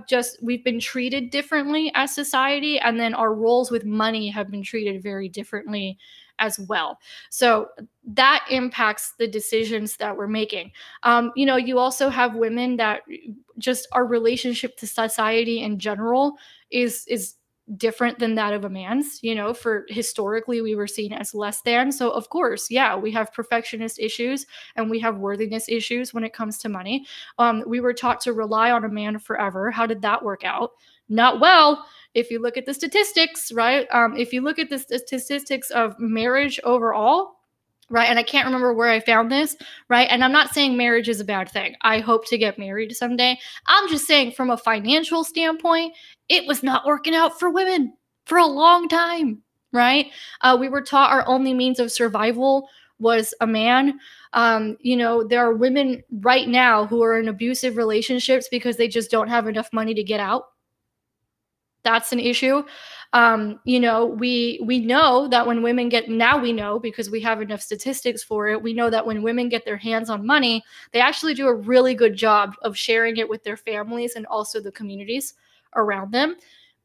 been treated differently as society, and then our roles with money have been treated very differently as well. So that impacts the decisions that we're making. You know, you also have women that just our relationship to society in general is different than that of a man's, you know, for historically we were seen as less than. So of course, yeah, we have perfectionist issues and we have worthiness issues when it comes to money. We were taught to rely on a man forever. How did that work out? Not well. If you look at the statistics, right? If you look at the statistics of marriage overall, right? And I can't remember where I found this, right? And I'm not saying marriage is a bad thing. I hope to get married someday. I'm just saying from a financial standpoint, it was not working out for women for a long time, right? We were taught our only means of survival was a man. You know, there are women right now who are in abusive relationships because they just don't have enough money to get out. That's an issue. You know, we know that when women get, now we know because we have enough statistics for it, we know that when women get their hands on money, they actually do a really good job of sharing it with their families and also the communities around them.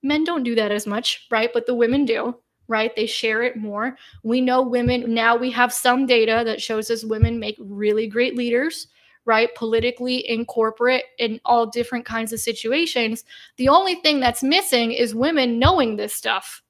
Men don't do that as much, right? But the women do, right? They share it more. We know women, now we have some data that shows us women make really great leaders, right? Politically, in corporate, in all different kinds of situations. The only thing that's missing is women knowing this stuff,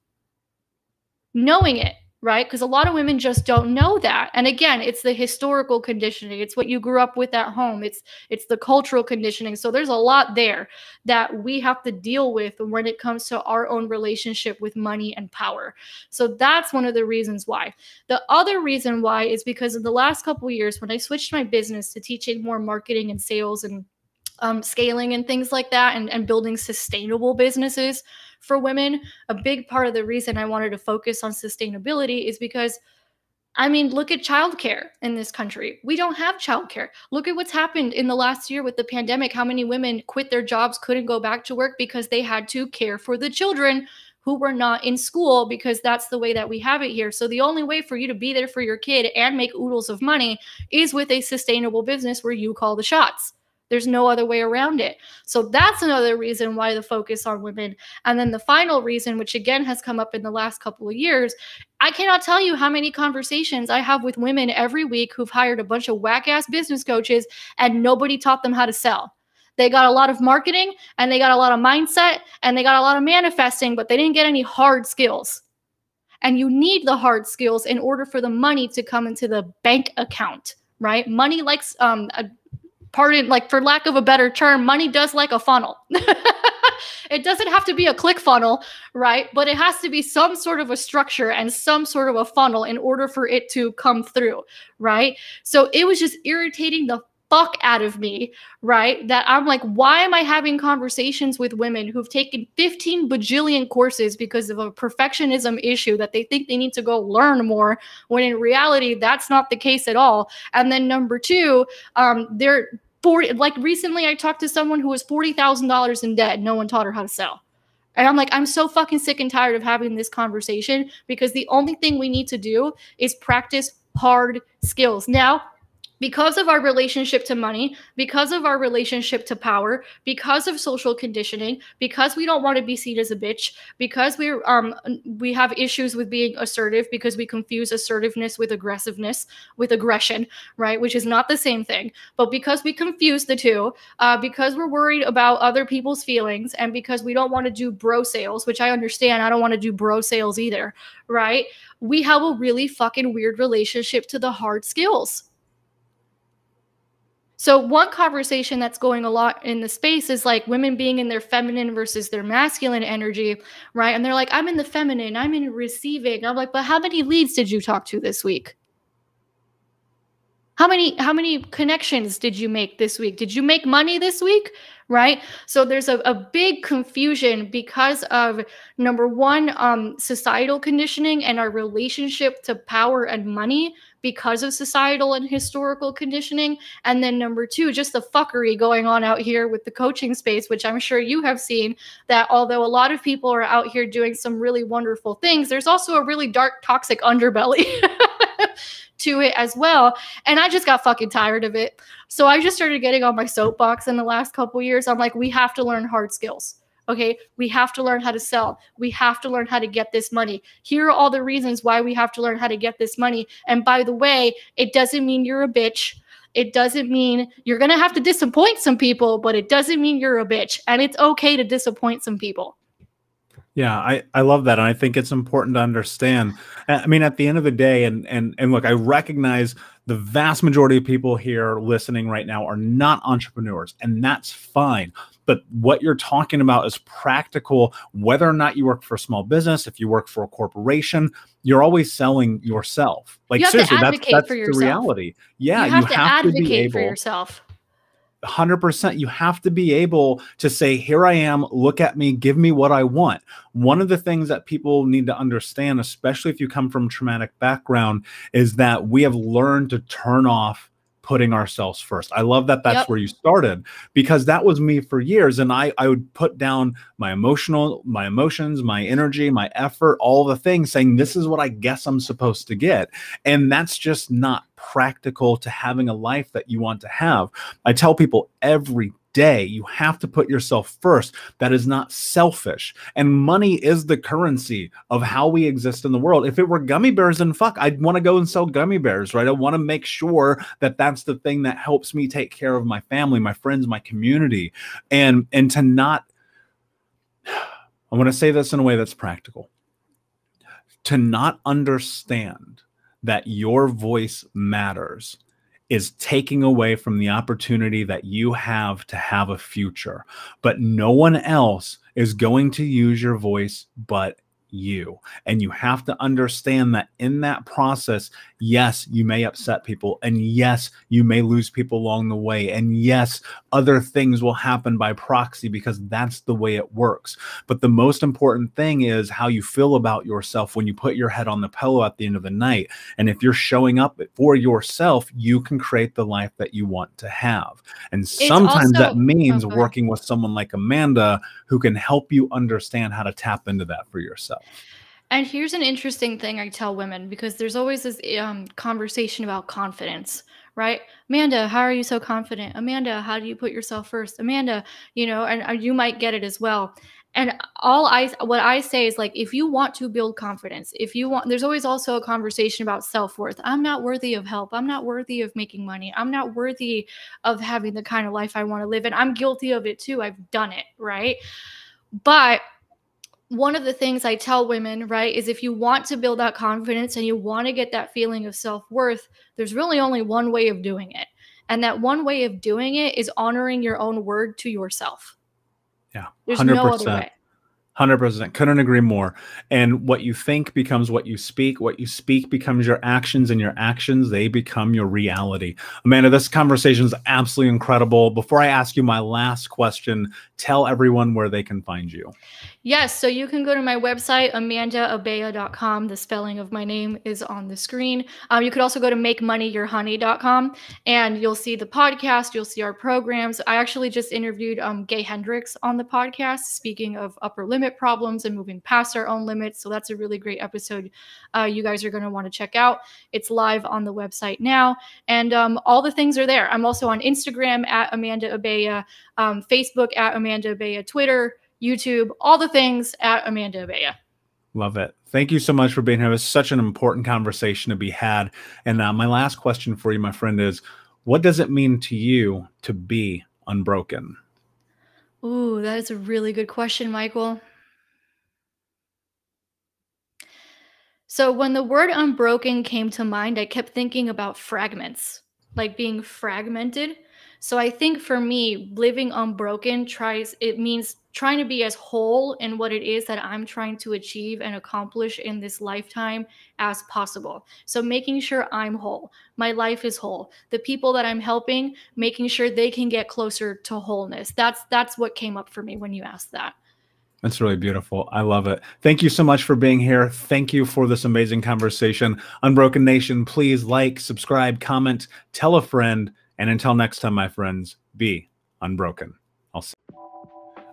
knowing it, right? Because a lot of women just don't know that. And again, it's the historical conditioning. It's what you grew up with at home. It's the cultural conditioning. So there's a lot there that we have to deal with when it comes to our own relationship with money and power. So that's one of the reasons why. The other reason why is because in the last couple of years, when I switched my business to teaching more marketing and sales and scaling and things like that, and building sustainable businesses for women, a big part of the reason I wanted to focus on sustainability is because, I mean, look at childcare in this country. We don't have childcare. Look at what's happened in the last year with the pandemic. How many women quit their jobs, couldn't go back to work because they had to care for the children who were not in school, because that's the way that we have it here. So the only way for you to be there for your kid and make oodles of money is with a sustainable business where you call the shots. There's no other way around it. So that's another reason why the focus on women. And then the final reason, which again has come up in the last couple of years, I cannot tell you how many conversations I have with women every week who've hired a bunch of whack-ass business coaches and nobody taught them how to sell. They got a lot of marketing, and they got a lot of mindset, and they got a lot of manifesting, but they didn't get any hard skills. And you need the hard skills in order for the money to come into the bank account, right? Money likes, pardon, like for lack of a better term, money does like a funnel. It doesn't have to be a click funnel, right? But it has to be some sort of a structure and some sort of a funnel in order for it to come through, right? So it was just irritating the fuck out of me, right? That I'm like, why am I having conversations with women who've taken 15 bajillion courses because of a perfectionism issue that they think they need to go learn more, when in reality, that's not the case at all. And then number two, they're 40, like recently I talked to someone who was $40,000 in debt. No one taught her how to sell. And I'm like, I'm so fucking sick and tired of having this conversation, because the only thing we need to do is practice hard skills. Now, because of our relationship to money, because of our relationship to power, because of social conditioning, because we don't want to be seen as a bitch, because we have issues with being assertive, because we confuse assertiveness with aggressiveness, with aggression, right? Which is not the same thing. But because we confuse the two, because we're worried about other people's feelings, and because we don't want to do bro sales, which I understand, I don't want to do bro sales either, right? We have a really fucking weird relationship to the hard skills. So one conversation that's going a lot in the space is like women being in their feminine versus their masculine energy, right? And they're like, I'm in the feminine, I'm in receiving. And I'm like, but how many leads did you talk to this week? How many connections did you make this week? Did you make money this week, right? So there's a big confusion because of, number one, societal conditioning and our relationship to power and money because of societal and historical conditioning. And then number two, just the fuckery going on out here with the coaching space, which I'm sure you have seen, that although a lot of people are out here doing some really wonderful things, there's also a really dark, toxic underbelly to it as well. And I just got fucking tired of it. So I just started getting on my soapbox in the last couple of years. I'm like, we have to learn hard skills. Okay. We have to learn how to sell. We have to learn how to get this money. Here are all the reasons why we have to learn how to get this money. And by the way, it doesn't mean you're a bitch. It doesn't mean you're going to have to disappoint some people, but it doesn't mean you're a bitch. And it's okay to disappoint some people. Yeah, I love that. And I think it's important to understand. I mean, at the end of the day, and look, I recognize the vast majority of people here listening right now are not entrepreneurs, and that's fine. But what you're talking about is practical, whether or not you work for a small business, if you work for a corporation, you're always selling yourself. Like, you have seriously, to advocate that's for yourself. The reality. Yeah, you have to be able for yourself. 100%. You have to be able to say, here I am, look at me, give me what I want. One of the things that people need to understand, especially if you come from a traumatic background, is that we have learned to turn off putting ourselves first. I love that that's where you started, because that was me for years. And I would put down my emotions, my energy, my effort, all the things, saying this is what I guess I'm supposed to get. And that's just not practical to having a life that you want to have. I tell people every day, you have to put yourself first. That is not selfish. And money is the currency of how we exist in the world. If it were gummy bears, then fuck, I'd want to go and sell gummy bears, right? I want to make sure that that's the thing that helps me take care of my family, my friends, my community, and to not, I want to say this in a way that's practical, to not understand that your voice matters is taking away from the opportunity that you have to have a future. But no one else is going to use your voice but you. And you have to understand that in that process, yes, you may upset people. And yes, you may lose people along the way. And yes, other things will happen by proxy, because that's the way it works. But the most important thing is how you feel about yourself when you put your head on the pillow at the end of the night. And if you're showing up for yourself, you can create the life that you want to have. And sometimes that means working with someone like Amanda, who can help you understand how to tap into that for yourself. And here's an interesting thing I tell women, because there's always this conversation about confidence, right? Amanda, how are you so confident? Amanda, how do you put yourself first? Amanda, you know, and you might get it as well. And what I say is, like, if you want to build confidence, if you want, there's always also a conversation about self-worth. I'm not worthy of help. I'm not worthy of making money. I'm not worthy of having the kind of life I want to live. And I'm guilty of it too. I've done it, right? But one of the things I tell women, right, is if you want to build that confidence and you want to get that feeling of self-worth, there's really only one way of doing it. And that one way of doing it is honoring your own word to yourself. Yeah, 100%. 100%. Couldn't agree more. And what you think becomes what you speak. What you speak becomes your actions, and your actions, they become your reality. Amanda, this conversation is absolutely incredible. Before I ask you my last question, tell everyone where they can find you. Yes. So you can go to my website, AmandaAbella.com. The spelling of my name is on the screen. You could also go to MakeMoneyYourHoney.com, and you'll see the podcast. You'll see our programs. I actually just interviewed Gay Hendricks on the podcast, speaking of upper limit problems and moving past our own limits. So that's a really great episode. You guys are going to want to check out. It's live on the website now. And all the things are there. I'm also on Instagram at Amanda Abella, Facebook at Amanda Abella, Twitter, YouTube, all the things at Amanda Abella. Love it. Thank you so much for being here. It was such an important conversation to be had. And my last question for you, my friend, is what does it mean to you to be unbroken? Ooh, that is a really good question, Michael. So when the word unbroken came to mind, I kept thinking about fragments, like being fragmented. So I think for me, living unbroken means trying to be as whole in what it is that I'm trying to achieve and accomplish in this lifetime as possible. So making sure I'm whole, my life is whole, the people that I'm helping, making sure they can get closer to wholeness. That's what came up for me when you asked that. That's really beautiful. I love it. Thank you so much for being here. Thank you for this amazing conversation. Unbroken Nation, please like, subscribe, comment, tell a friend. And until next time, my friends, be unbroken. I'll see you.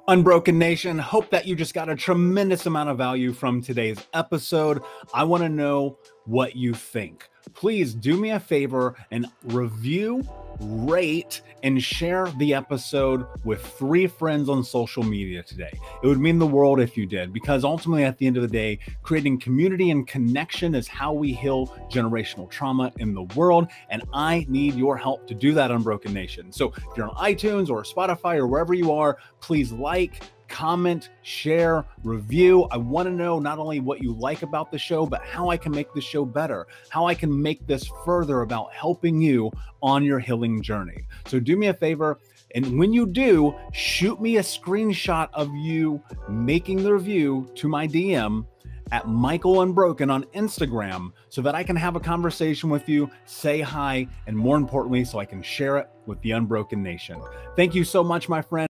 Unbroken Nation, hope that you just got a tremendous amount of value from today's episode. I want to know what you think. Please do me a favor and review, rate, and share the episode with 3 friends on social media today. It would mean the world if you did, because ultimately at the end of the day, creating community and connection is how we heal generational trauma in the world. And I need your help to do that, Unbroken Nation. So if you're on iTunes or Spotify or wherever you are, please like, comment, share, review. I want to know not only what you like about the show, but how I can make the show better, how I can make this further about helping you on your healing journey. So do me a favor. And when you do, shoot me a screenshot of you making the review to my DM at Michael Unbroken on Instagram so that I can have a conversation with you, say hi, and more importantly, so I can share it with the Unbroken Nation. Thank you so much, my friend.